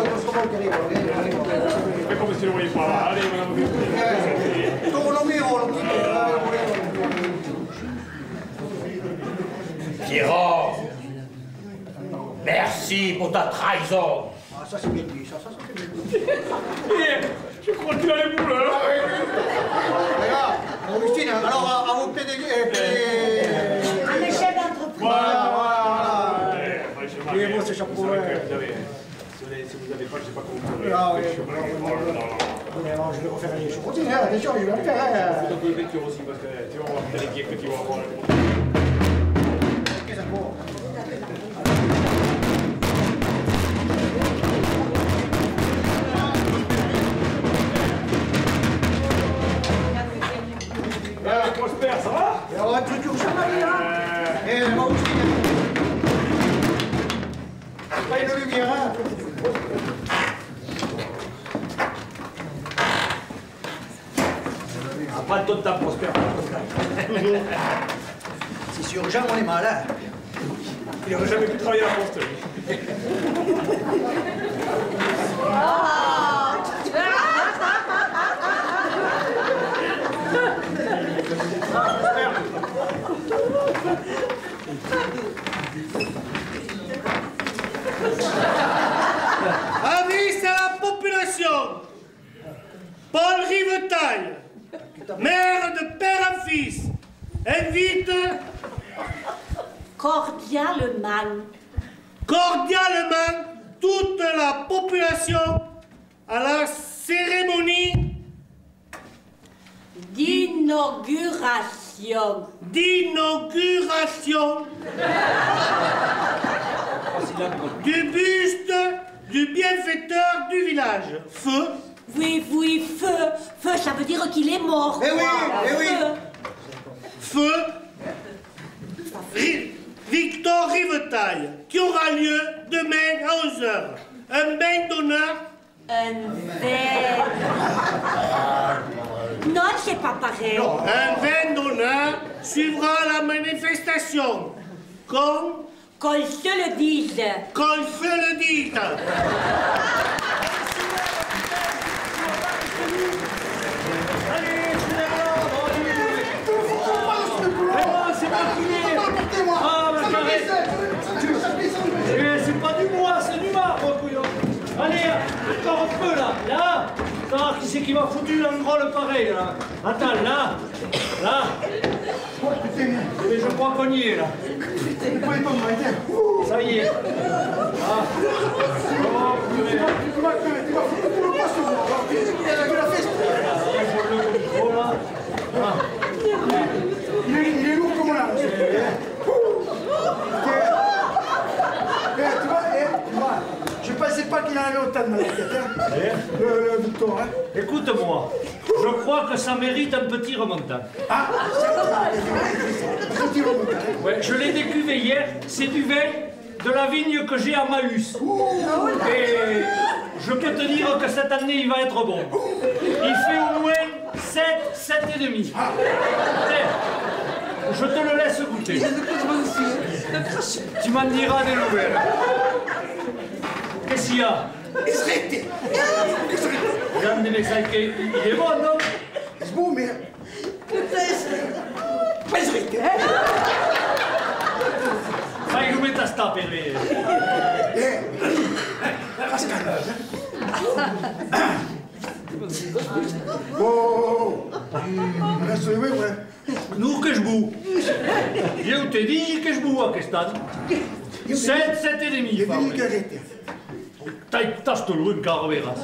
attention, qu'elle est comme si on ne voyait pas. Allez, madame. Tourne au mur, Pierrot, merci pour ta trahison. Ah, ça c'est bien dit, ça, ça c'est bien dit. Je crois qu'il a les boules, hein. Augustine, alors à vos pédés... Un échec d'entreprise. Voilà, voilà. Et moi, c'est chapeau. Si vous n'avez pas, je ne sais pas comment vous avez. Ah oui, je vais refaire les chocotis, hein, bien sûr, je vais le faire. Il faut donner le lecture aussi, parce que tu vois, on va faire les guêpes que tu vas avoir. Qu'est-ce que ça vaut ? Prospère, ça va? Il y aura un truc au chamaï, hein? Eh, moi aussi. Pas une lumière, hein? Ah, pas le temps de temps, Prospère. C'est si urgent, on est mal, hein? Il n'aurait jamais pu travailler à la poste. Avis à la population, Paul Rivetaille, maire de père à fils, invite cordialement, cordialement toute la population à la cérémonie d'inauguration. D'inauguration du buste du bienfaiteur du village. Feu. Oui, oui, feu. Feu, ça veut dire qu'il est mort. Eh oui, eh oui. Feu. Ri Victor Rivetaille, qui aura lieu demain à onze heures. Un bain d'honneur. Un verre. Non, c'est pas pareil. Non. Un vin d'honneur suivra la manifestation. Qu'on... Qu'on se le dise. Qu'on se le dise. Allez, c'est pas du bois, c'est du marbre, couillon. Allez, encore un peu, là. Là. Ah, qui c'est qui m'a foutu l'engrôle pareil, là? Attends, là, là. Oh, putain. Mais je crois qu'on y est, là. Putain, vous pouvez pas me mettre. Ça y est. Ah. Oh, purée. Tu m'as foutu le poisson. Il a la fesse. Il est lourd comme là. Tu vois, tu vois. Je pensais pas qu'il en avait autant de maladie, hein, le, le Victor, hein. Écoute-moi, je crois que ça mérite un petit remontant. Ah, ça va, un petit remontant. Ouais, je l'ai décuvé hier, c'est du vin de la vigne que j'ai à Malus. Et je peux te dire que cette année, il va être bon. Il fait au moins sept, sept et demi. Ah. Je te le laisse goûter. Tu m'en diras des nouvelles. Qu'est-ce qu'il y a? Il serait été. Regarde les mecs, il est bon, non? C'est bon, mais... Mais il serait été. Ça, il nous met à se taper, mais... Pascal. Oh, laisse-le, ouais. Nous, que je boue. Je t'ai dit que je boue, à Kestan. Sette e demi fa un'oretta. Dai, tasto lui in carvera.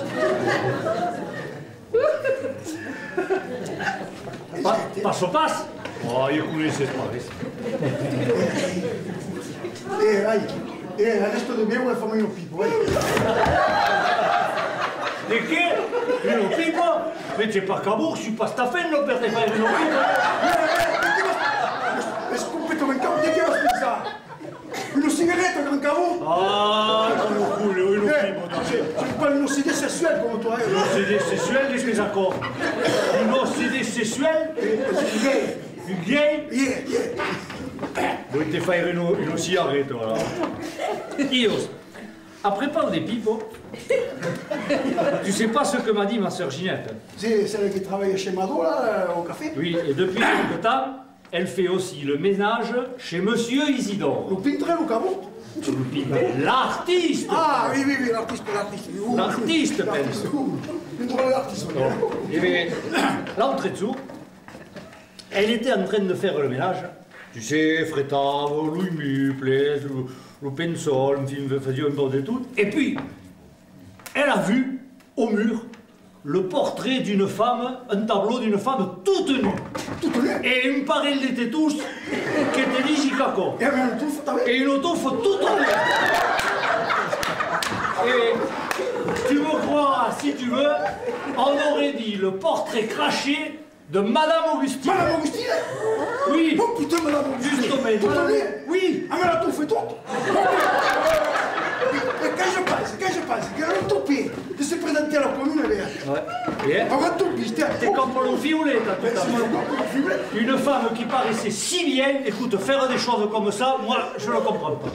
Passo passo. Oh, io con il settore. Eh, vai. Eh, adesso dobbiamo la famiglia Pippo, vai. Di che? Io Pippo? Invece per cavour, si pa sta fendo per te fare il Pippo. E scompito in cavour, di che lo spesa? Une cigarette dans le caveau? Ah, comme le coup, le coup, je ne veux pas une occidé sexuelle comme toi. Une occidé sexuelle, dis-je les accords. Une occidé sexuelle? Une gay? Une gay? Doit te faire une cigarette, voilà. Ios, après parle des pipes, tu sais pas ce que m'a dit ma sœur Ginette? C'est celle qui travaillait chez Mado, là, au café? Oui, et depuis quelque temps, elle fait aussi le ménage chez Monsieur Isidore. Le peintre, le cabot? L'artiste! Ah oui, oui, oui, l'artiste, l'artiste. L'artiste, l'artiste. L'artiste. Eh bien, l'entrée de sous, elle était en train de faire le ménage. Tu sais, frétave, lui muplez, le pensol, me faisait un peu de tout. Et puis, elle a vu, au mur, le portrait d'une femme, un tableau d'une femme toute nue. Toute nue? Et une parelle de tétouches qui était ligicaco. Et une touffe, Et une touffe toute nue. Et tu me croiras, si tu veux, on aurait dit le portrait craché de Madame Augustine. Madame Augustine? Oui. Oh putain, Madame Augustine. Justement. Oui. Ah, mais la touffe est toute. Quand je passe, quand je passe, quand je toupie, je suis présenté à la commune, ouais. Yeah. On va toupie, j'étais à la commune. T'es comme le violet, t'as tout à une femme qui paraissait si bien, écoute, faire des choses comme ça, moi, je ne le comprends pas.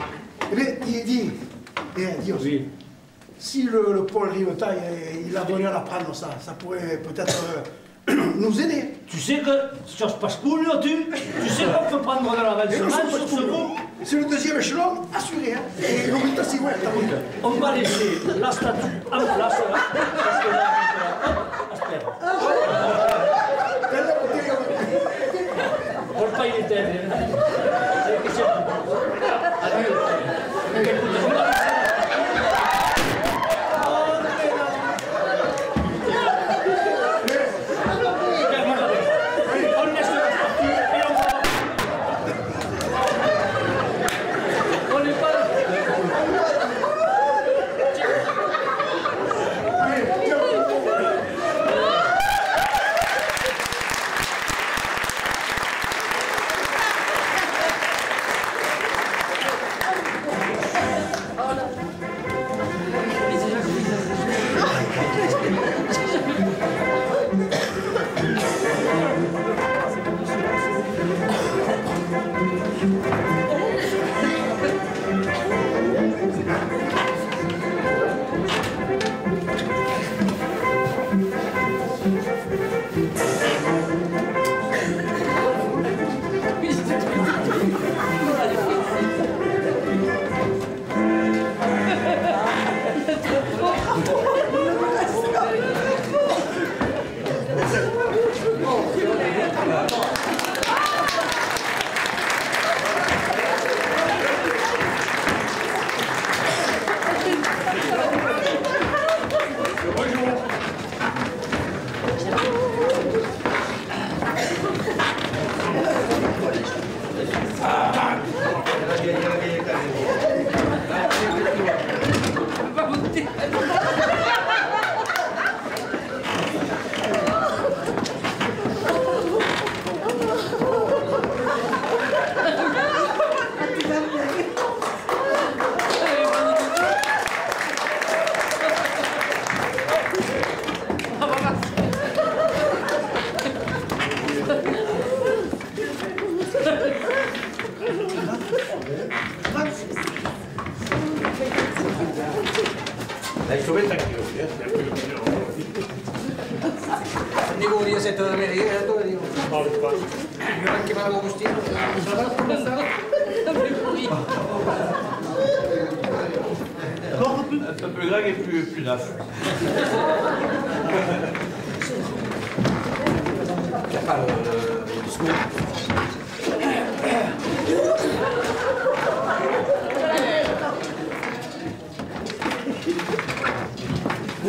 Mais il dit, il dit aussi, oui. Si le, le Paul Rivetaille, il a donné à la prendre ça, ça pourrait peut-être euh, nous aider. Tu sais que, sur ce passe-coule, tu, tu sais qu'on peut prendre de la valseman sur ce coup. C'est le deuxième échelon, assuré, hein. Et le résultat, c'est ouais, t'as vu. On va laisser la statue en place, là, parce que là, on va se faire.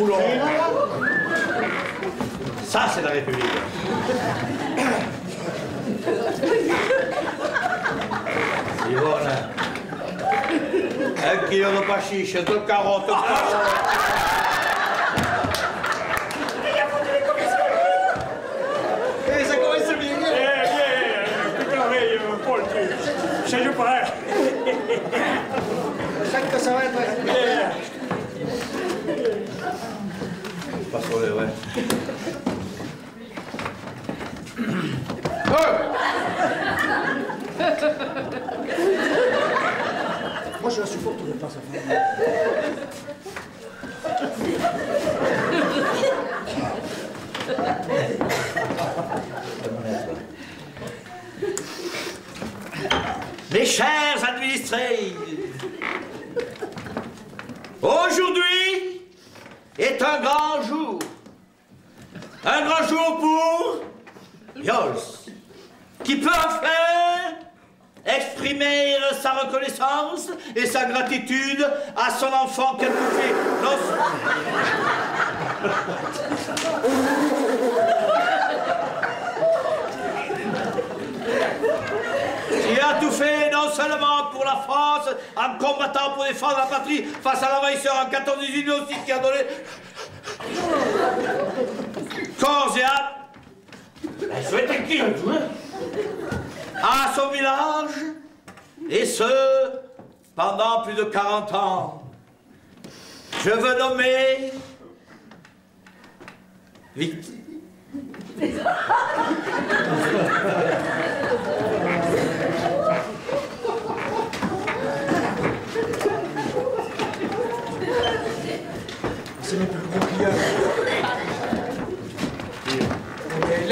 boulot. Ça, c'est la République. Yvonne, un kilo de pachiche, deux carottes, deux carottes. Et ça commence bien. Eh bien, plus merveilleux, Paul, tu... C'est du pareil. Je sais que ça va être... Pas sur les vrais. Moi, je la supporte de pas, ça fait. Mes chers administrés, aujourd'hui est un grand jour. Un grand jour pour Riols, qui peut enfin exprimer sa reconnaissance et sa gratitude à son enfant qu'elle nous fait. Qui a tout fait non seulement pour la France, en combattant pour défendre la patrie face à l'envahisseur en quatorze dix-huit, mais aussi qui a donné corps et âme. Elle souhaite écrire, tu vois, à son village, et ce, pendant plus de quarante ans. Je veux nommer... Victor... C'est mes plus gros clients. Je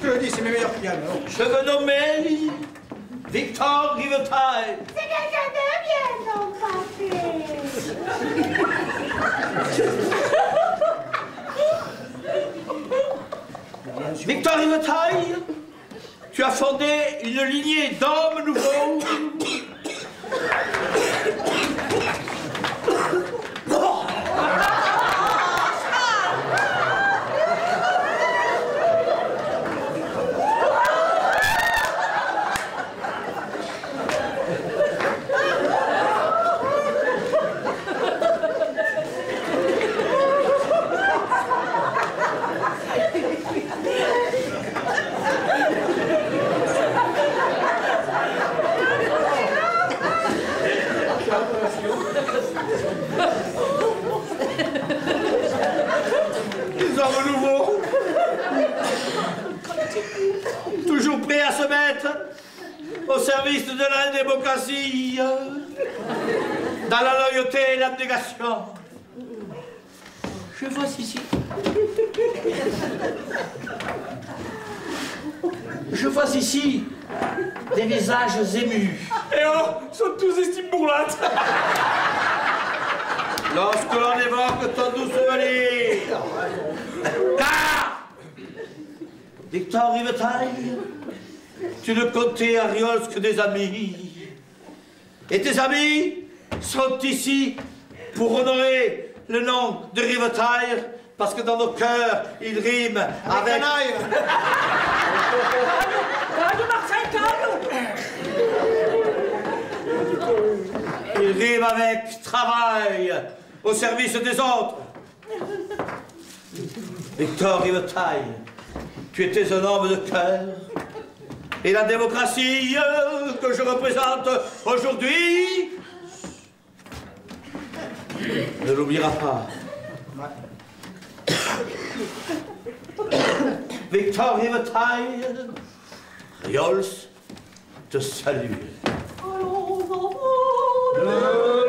te le dis, c'est mes meilleurs clients. Je veux nommer Victor Rivetaille. C'est quelqu'un de bien, non, papé. Victor Rivetaille, tu as fondé une lignée d'hommes nouveaux. Toujours prêt à se mettre au service de la démocratie, dans la loyauté et l'abnégation. Je vois ici. Je vois ici des visages émus. Et on sont tous estimes bourlates. Lorsque l'on évoque tant doux souvenir. Car Victor Rivetaille, tu ne comptais à Riols que des amis. Et tes amis sont ici pour honorer le nom de Rivetaille, parce que dans nos cœurs, il rime avec... Avec canaille. Il rime avec travail au service des autres. Victor Rivetaille, tu étais un homme de cœur, et la démocratie que je représente aujourd'hui ne l'oubliera pas. Victor Rivetaille, Riols te salue. Le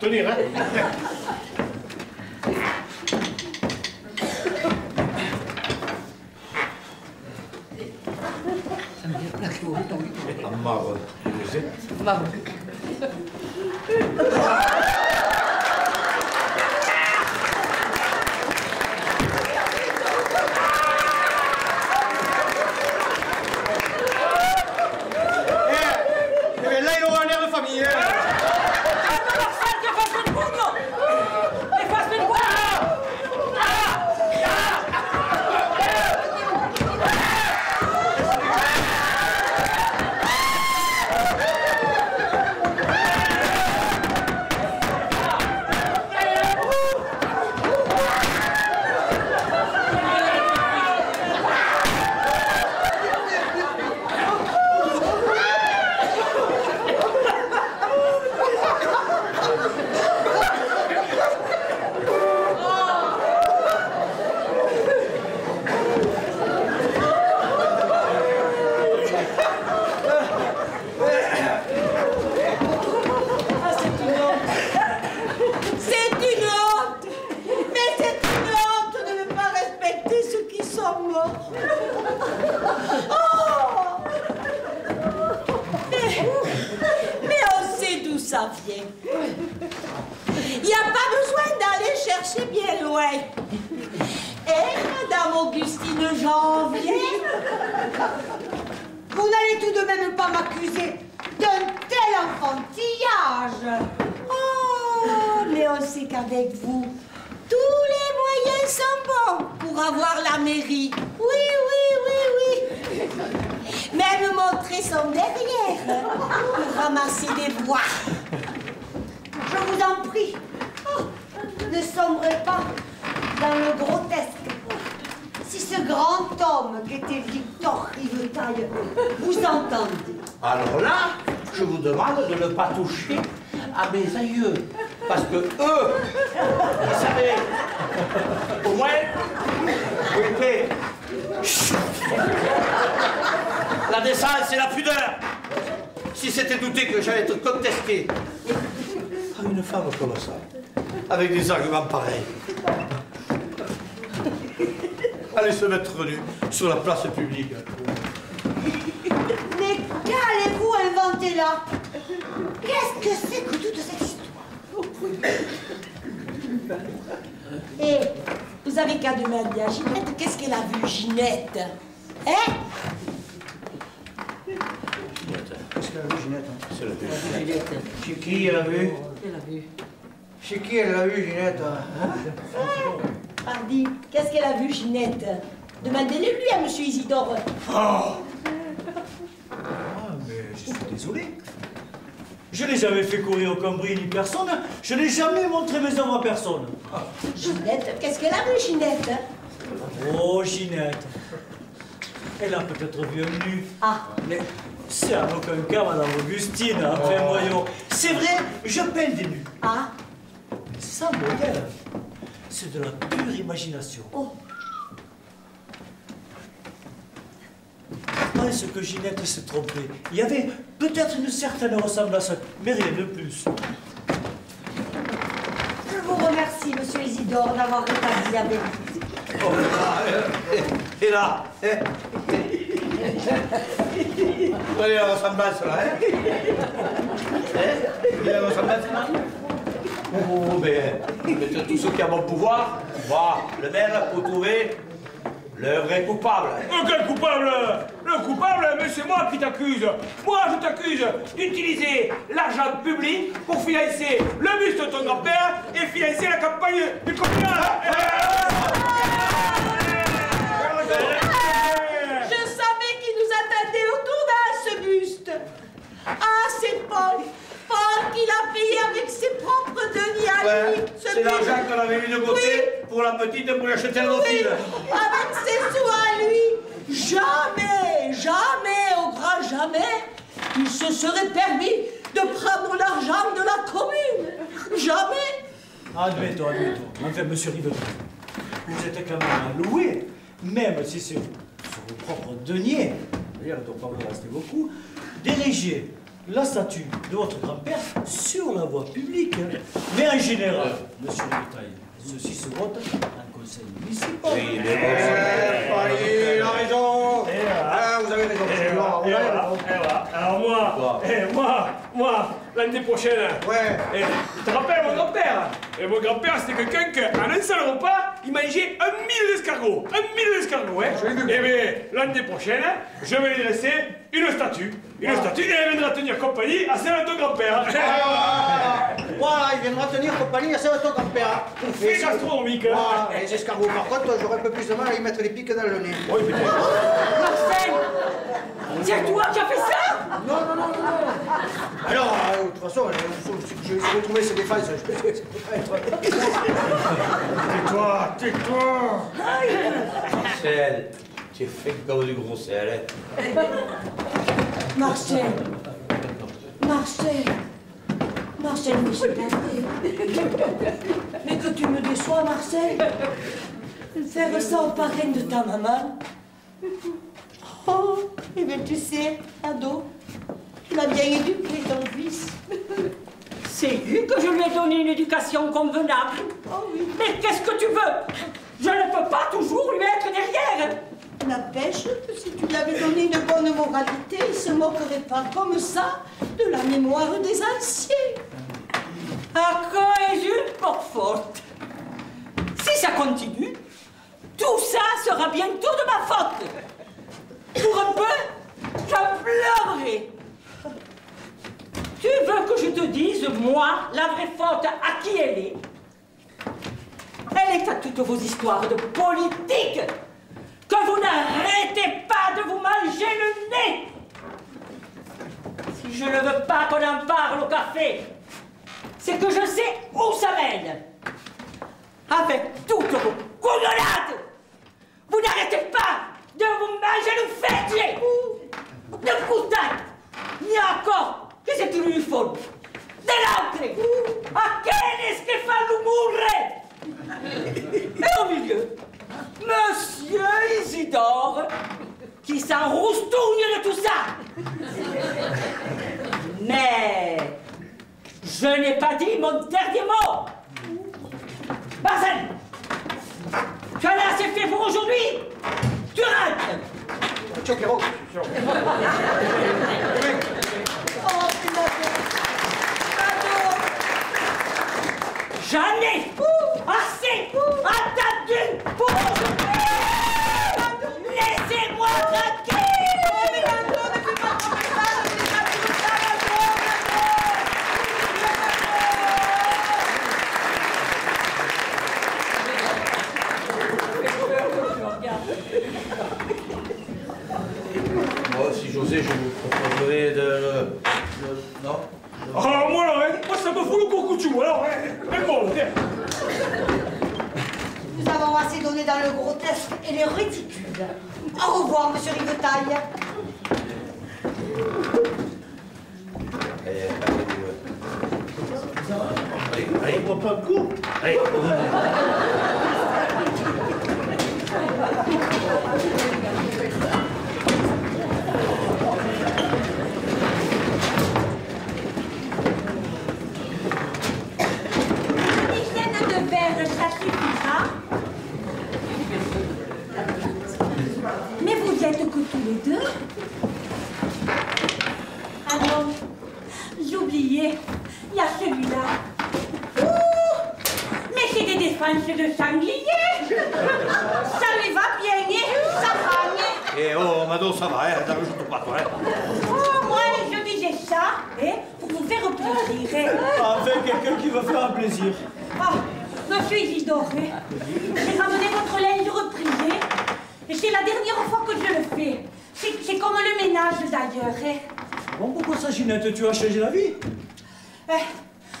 tenir, hein? Ça me vient là qui aurait tombé. La marre. Vous êtes marre. Avec des arguments pareils. Allez se mettre nu sur la place publique. Mais qu'allez-vous inventer là? Qu'est-ce que c'est que toute cette histoire? Et vous avez qu'à demander à Ginette qu'est-ce qu'elle a vu, Ginette? Hein? Ginette. Qu'est-ce qu'elle a vu, Ginette? C'est la vue. Ginette. Chez qui elle a vu? Elle a vu. Chez qui elle l'a vu, Ginette? Hein? Pardi, qu'est-ce qu'elle a vu, Ginette? Demandez-le lui à Monsieur Isidore. Oh! Ah, mais je suis désolé. Je n'ai jamais fait courir au Cambri ni personne. Je n'ai jamais montré mes œuvres à personne. Ah. Ginette, qu'est-ce qu'elle a vu, Ginette? Oh, Ginette. Elle a peut-être vu un nu. Ah. Mais c'est en aucun cas Madame Augustine. Après, oh. Voyons. C'est vrai, je peins des nus. Ah. Sans modèle, c'est de la pure imagination. Oh. Je pense que Ginette s'est trompée. Il y avait peut-être une certaine ressemblance, mais rien de plus. Je vous remercie, Monsieur Isidore, d'avoir rétabli avec vous. Oh là, et là, hein? Vous voyez la ressemblance là, hein? Vous voyez la ressemblance là? Oh, mais, mais tout ce qui a mon pouvoir, va, le maire, pour trouver le vrai coupable. Quel coupable? Le coupable, mais c'est moi qui t'accuse. Moi, je t'accuse d'utiliser l'argent public pour financer le buste de ton grand-père et financer la campagne du copain. Je savais qu'il nous attendait autour d'un ce buste. Ah, c'est Paul. Paul qu'il a payé avec ses propres deniers à lui. Ouais, c'est l'argent qu'on avait mis de côté pour la petite, pour acheter la dauphine. Avec ses sous à lui. Jamais, jamais, au grand jamais, il se serait permis de prendre l'argent de la commune. Jamais. Admettons, admettons. Enfin, Monsieur Rivetaille, vous êtes quand même alloué, même si c'est sur vos propres deniers, d'ailleurs, il ne doit pas vous rester beaucoup, dirigé la statue de votre grand-père sur la voie publique. Mais en général, monsieur Rivetaille, ceci se vote en conseil municipal. Oui, mais il a raison. Ah, vous avez raison. Et voilà. Alors moi, et moi, moi, l'année prochaine. Ouais. Tu te rappelles mon grand-père? Et mon grand-père, c'était quelqu'un qu'en un seul repas, il mangeait un mille escargots. Un mille escargots, hein. Je l'ai vu. Et bien, l'année prochaine, je vais lui dresser une statue. Une voilà. statue, et elle viendra tenir compagnie à celle de ton grand-père. Voilà, voilà, il viendra tenir compagnie à celle de ton grand-père. C'est gastronomique. Hein. Voilà. Et les escargots, par contre, j'aurais un peu plus de mal à y mettre les piques dans le nez. Oui, mais... Marcel, c'est toi qui as fait ça? Non, non, non, non, non. Alors, euh, de toute façon, je vais retrouver ses défenses. Tais-toi, tais-toi. Marcel, tu es fait comme du gros sel. Marcel, Marcel, Marcel, mais c'est planté. Mais que tu me déçois, Marcel. Faire ça au parrain de ta maman. Oh, et bien tu sais, ado, tu l'as bien éduqué ton fils. C'est lui que je lui ai donné une éducation convenable. Oh oui. Mais qu'est-ce que tu veux? Je ne peux pas toujours lui être derrière. N'empêche que si tu lui avais donné une bonne moralité, il ne se moquerait pas comme ça de la mémoire des anciens. À quoi est une porte forte? Si ça continue, tout ça sera bientôt de ma faute. Pour un peu, j'en pleurerai. Tu veux que je te dise, moi, la vraie faute, à qui elle est? Elle est à toutes vos histoires de politique, que vous n'arrêtez pas de vous manger le nez. Si je ne veux pas qu'on en parle au café, c'est que je sais où ça mène. Avec toutes vos couillonnades, vous n'arrêtez pas de vous manger le fêtier, de foutage, ni encore, qu'est-ce que lui faut? De l'autre, à quel est-ce qu'il faut mourir? Et au milieu, Monsieur Isidore, qui s'enroustouille de tout ça. Mais je n'ai pas dit mon dernier mot. Marcel, tu en as assez fait pour aujourd'hui. Tu rentres. Ciao, Pierrot. Ciao. Oh, Mado. J'en ai assez attendu pour aujourd'hui. Laissez-moi tranquille. José, je vous proposerai de... de... non, non. Alors moi, là, hein, moi ça me fout le cocuchou, alors, hein, bon, tiens. Nous avons assez donné dans le grotesque et les ridicules. Au revoir, monsieur Rivetaille. Allez, allez, allez, allez, bois pas un coup. Allez. Mais vous êtes que tous les deux? Ah non, j'oubliais, il y a celui-là. Mais c'est des défenses de sanglier. Ça lui va bien, et ça va. Eh oh, Mado, ça va, hein, rajoute pas toi. Oh, moi, je disais ça, hein, pour vous faire plaisir. Avec quelqu'un qui va faire un plaisir. Oh. Monsieur Isidore, j'ai ramené votre linge reprisé. Et c'est la dernière fois que je le fais. C'est comme le ménage d'ailleurs. Bon, pourquoi ça, Ginette? Tu as changé la vie? Eh,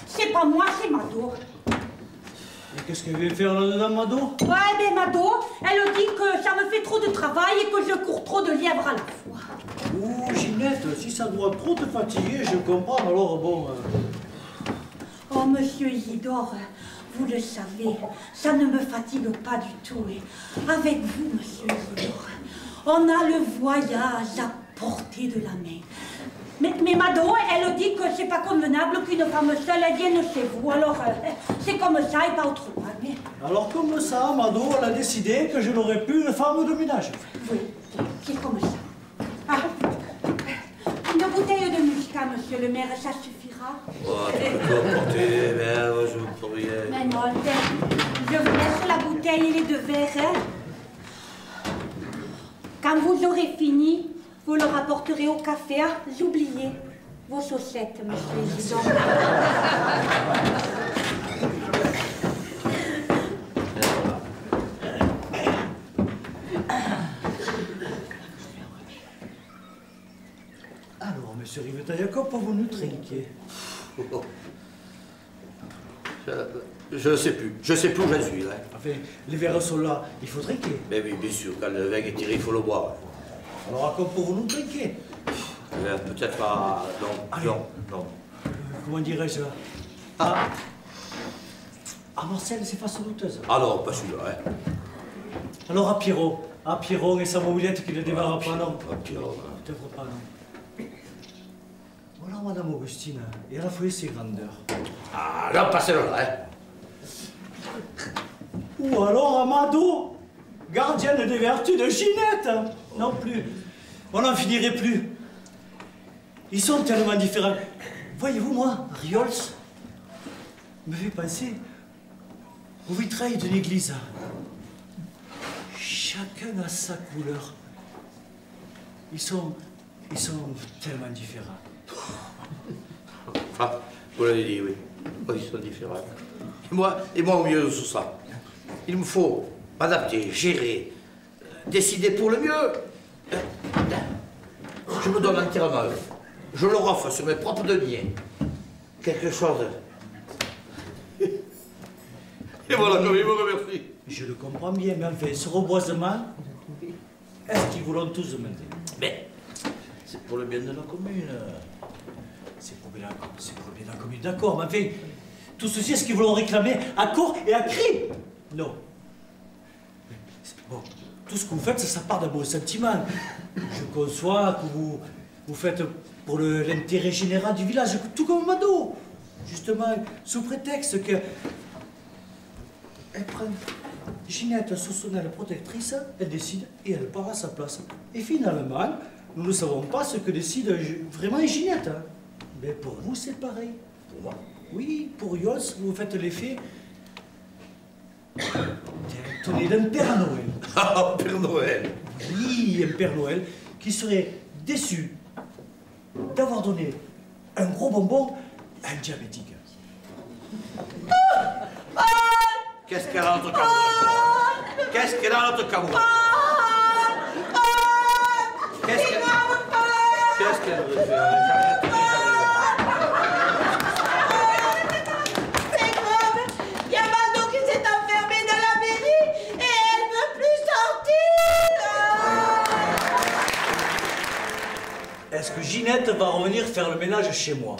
c'est pas moi, c'est Mado. Et qu'est-ce qu'elle veut faire là-dedans, Mado? Ouais, ben Mado, elle dit que ça me fait trop de travail et que je cours trop de lièvres à la fois. Ouh, Ginette, si ça doit trop te fatiguer, je comprends, alors bon... Euh... Oh, monsieur Isidore... Vous le savez, ça ne me fatigue pas du tout. Avec vous, monsieur Isidore, on a le voyage à portée de la main. Mais, mais Mado, elle dit que c'est pas convenable qu'une femme seule vienne chez vous. Alors, euh, c'est comme ça et pas autrement. Mais... Alors, comme ça, Mado, elle a décidé que je n'aurais plus une femme de ménage. Oui, c'est comme ça. Ah. Une bouteille de muscat, monsieur le maire, ça suffira. Oh, tu peux porter, mais moi, je vous prie. Mais non, je vous laisse la bouteille et les deux verres. Hein. Quand vous aurez fini, vous le rapporterez au café. Hein. J'oubliais vos chaussettes, monsieur Isidore. Alors, monsieur Rivetaille, pourquoi vous nous trinquez? Oh. Je ne sais plus. Je ne sais plus où je suis, là. Enfin, les verres sont là. Il faut trinquer. Mais oui, bien sûr. Quand le vin est tiré, il faut le boire. Alors, à quoi pouvons-nous trinquer? euh, Peut-être pas... Non, allez. non, non. Euh, comment dirais-je? Ah. Ah, Marcel, c'est façon douteuse. Ah non, pas celui-là, hein. Alors, à Pierrot. À Pierrot et sa mobilette qui ne démarre pas, non. À Pierrot, hein. Peut-être pas, non. Voilà Madame Augustine, et elle a fouillé ses grandeurs. Ah, là, pas celle-là, hein. Ou alors, à Mado, gardienne des vertus de Ginette, hein. Non plus. On n'en finirait plus. Ils sont tellement différents. Voyez-vous, moi, Riols me fait penser au vitrail d'une église. Chacun a sa couleur. Ils sont... Ils sont tellement différents. Ah, vous l'avez dit, oui. Ils sont différents. Et moi, et moi, au milieu de tout ça, il me faut m'adapter, gérer, décider pour le mieux. Je me donne entièrement. Je leur offre sur mes propres deniers quelque chose. Et voilà, comme ils me remercient. Je le comprends bien, mais en fait, ce reboisement, est-ce qu'ils voulons tous maintenant? Mais c'est pour le bien de la commune. C'est pour le bien de la commune, d'accord, mais en fait, tout ceci, est-ce qu'ils voulons réclamer à corps et à cri? Non. Bon, tout ce que vous faites, ça, ça part d'un bon sentiment. Je conçois que vous, vous faites pour l'intérêt général du village, tout comme Mado. Justement, sous prétexte que... Elle prend Ginette sous son aile protectrice, elle décide et elle part à sa place. Et finalement, nous ne savons pas ce que décide vraiment Ginette. Mais pour vous, c'est pareil. Pour moi? Oui, pour Riols, vous faites l'effet... Tenez d'un Père Noël. Ah, Père Noël. Oui, un Père Noël qui serait déçu d'avoir donné un gros bonbon à un diabétique. Ah ah. Qu'est-ce qu'elle a dans notre cabouret? Qu'est-ce qu'elle a dans notre cabouret? Qu'est-ce qu'elle Qu'est-ce qu'elle veut faire? Est-ce que Ginette va revenir faire le ménage chez moi?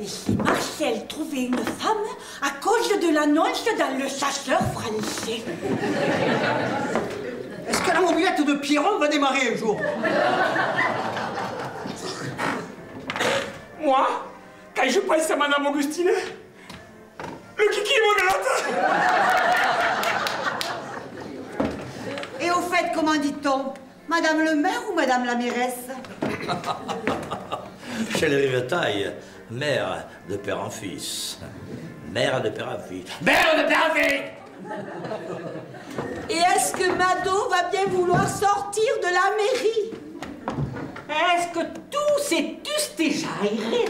Et si Marcel trouvait une femme à cause de l'annonce dans le Chasseur français? Est-ce que la mobilette de Pierrot va démarrer un jour? Moi, quand je pense à Madame Augustine, le kiki me gratte. Et au fait, comment dit-on? Madame le maire ou madame la mairesse? Chez les Rivetaille, mère de père en fils. Mère de père en fils. Mère de père en fils. Et est-ce que Mado va bien vouloir sortir de la mairie? Est-ce que tous ces tustes et jairés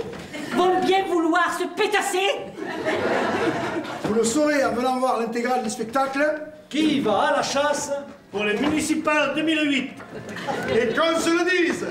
vont bien vouloir se pétasser? Vous le saurez en venant voir l'intégrale du spectacle. Qui va à la chasse pour les municipales deux mille huit. Et qu'on se le dise.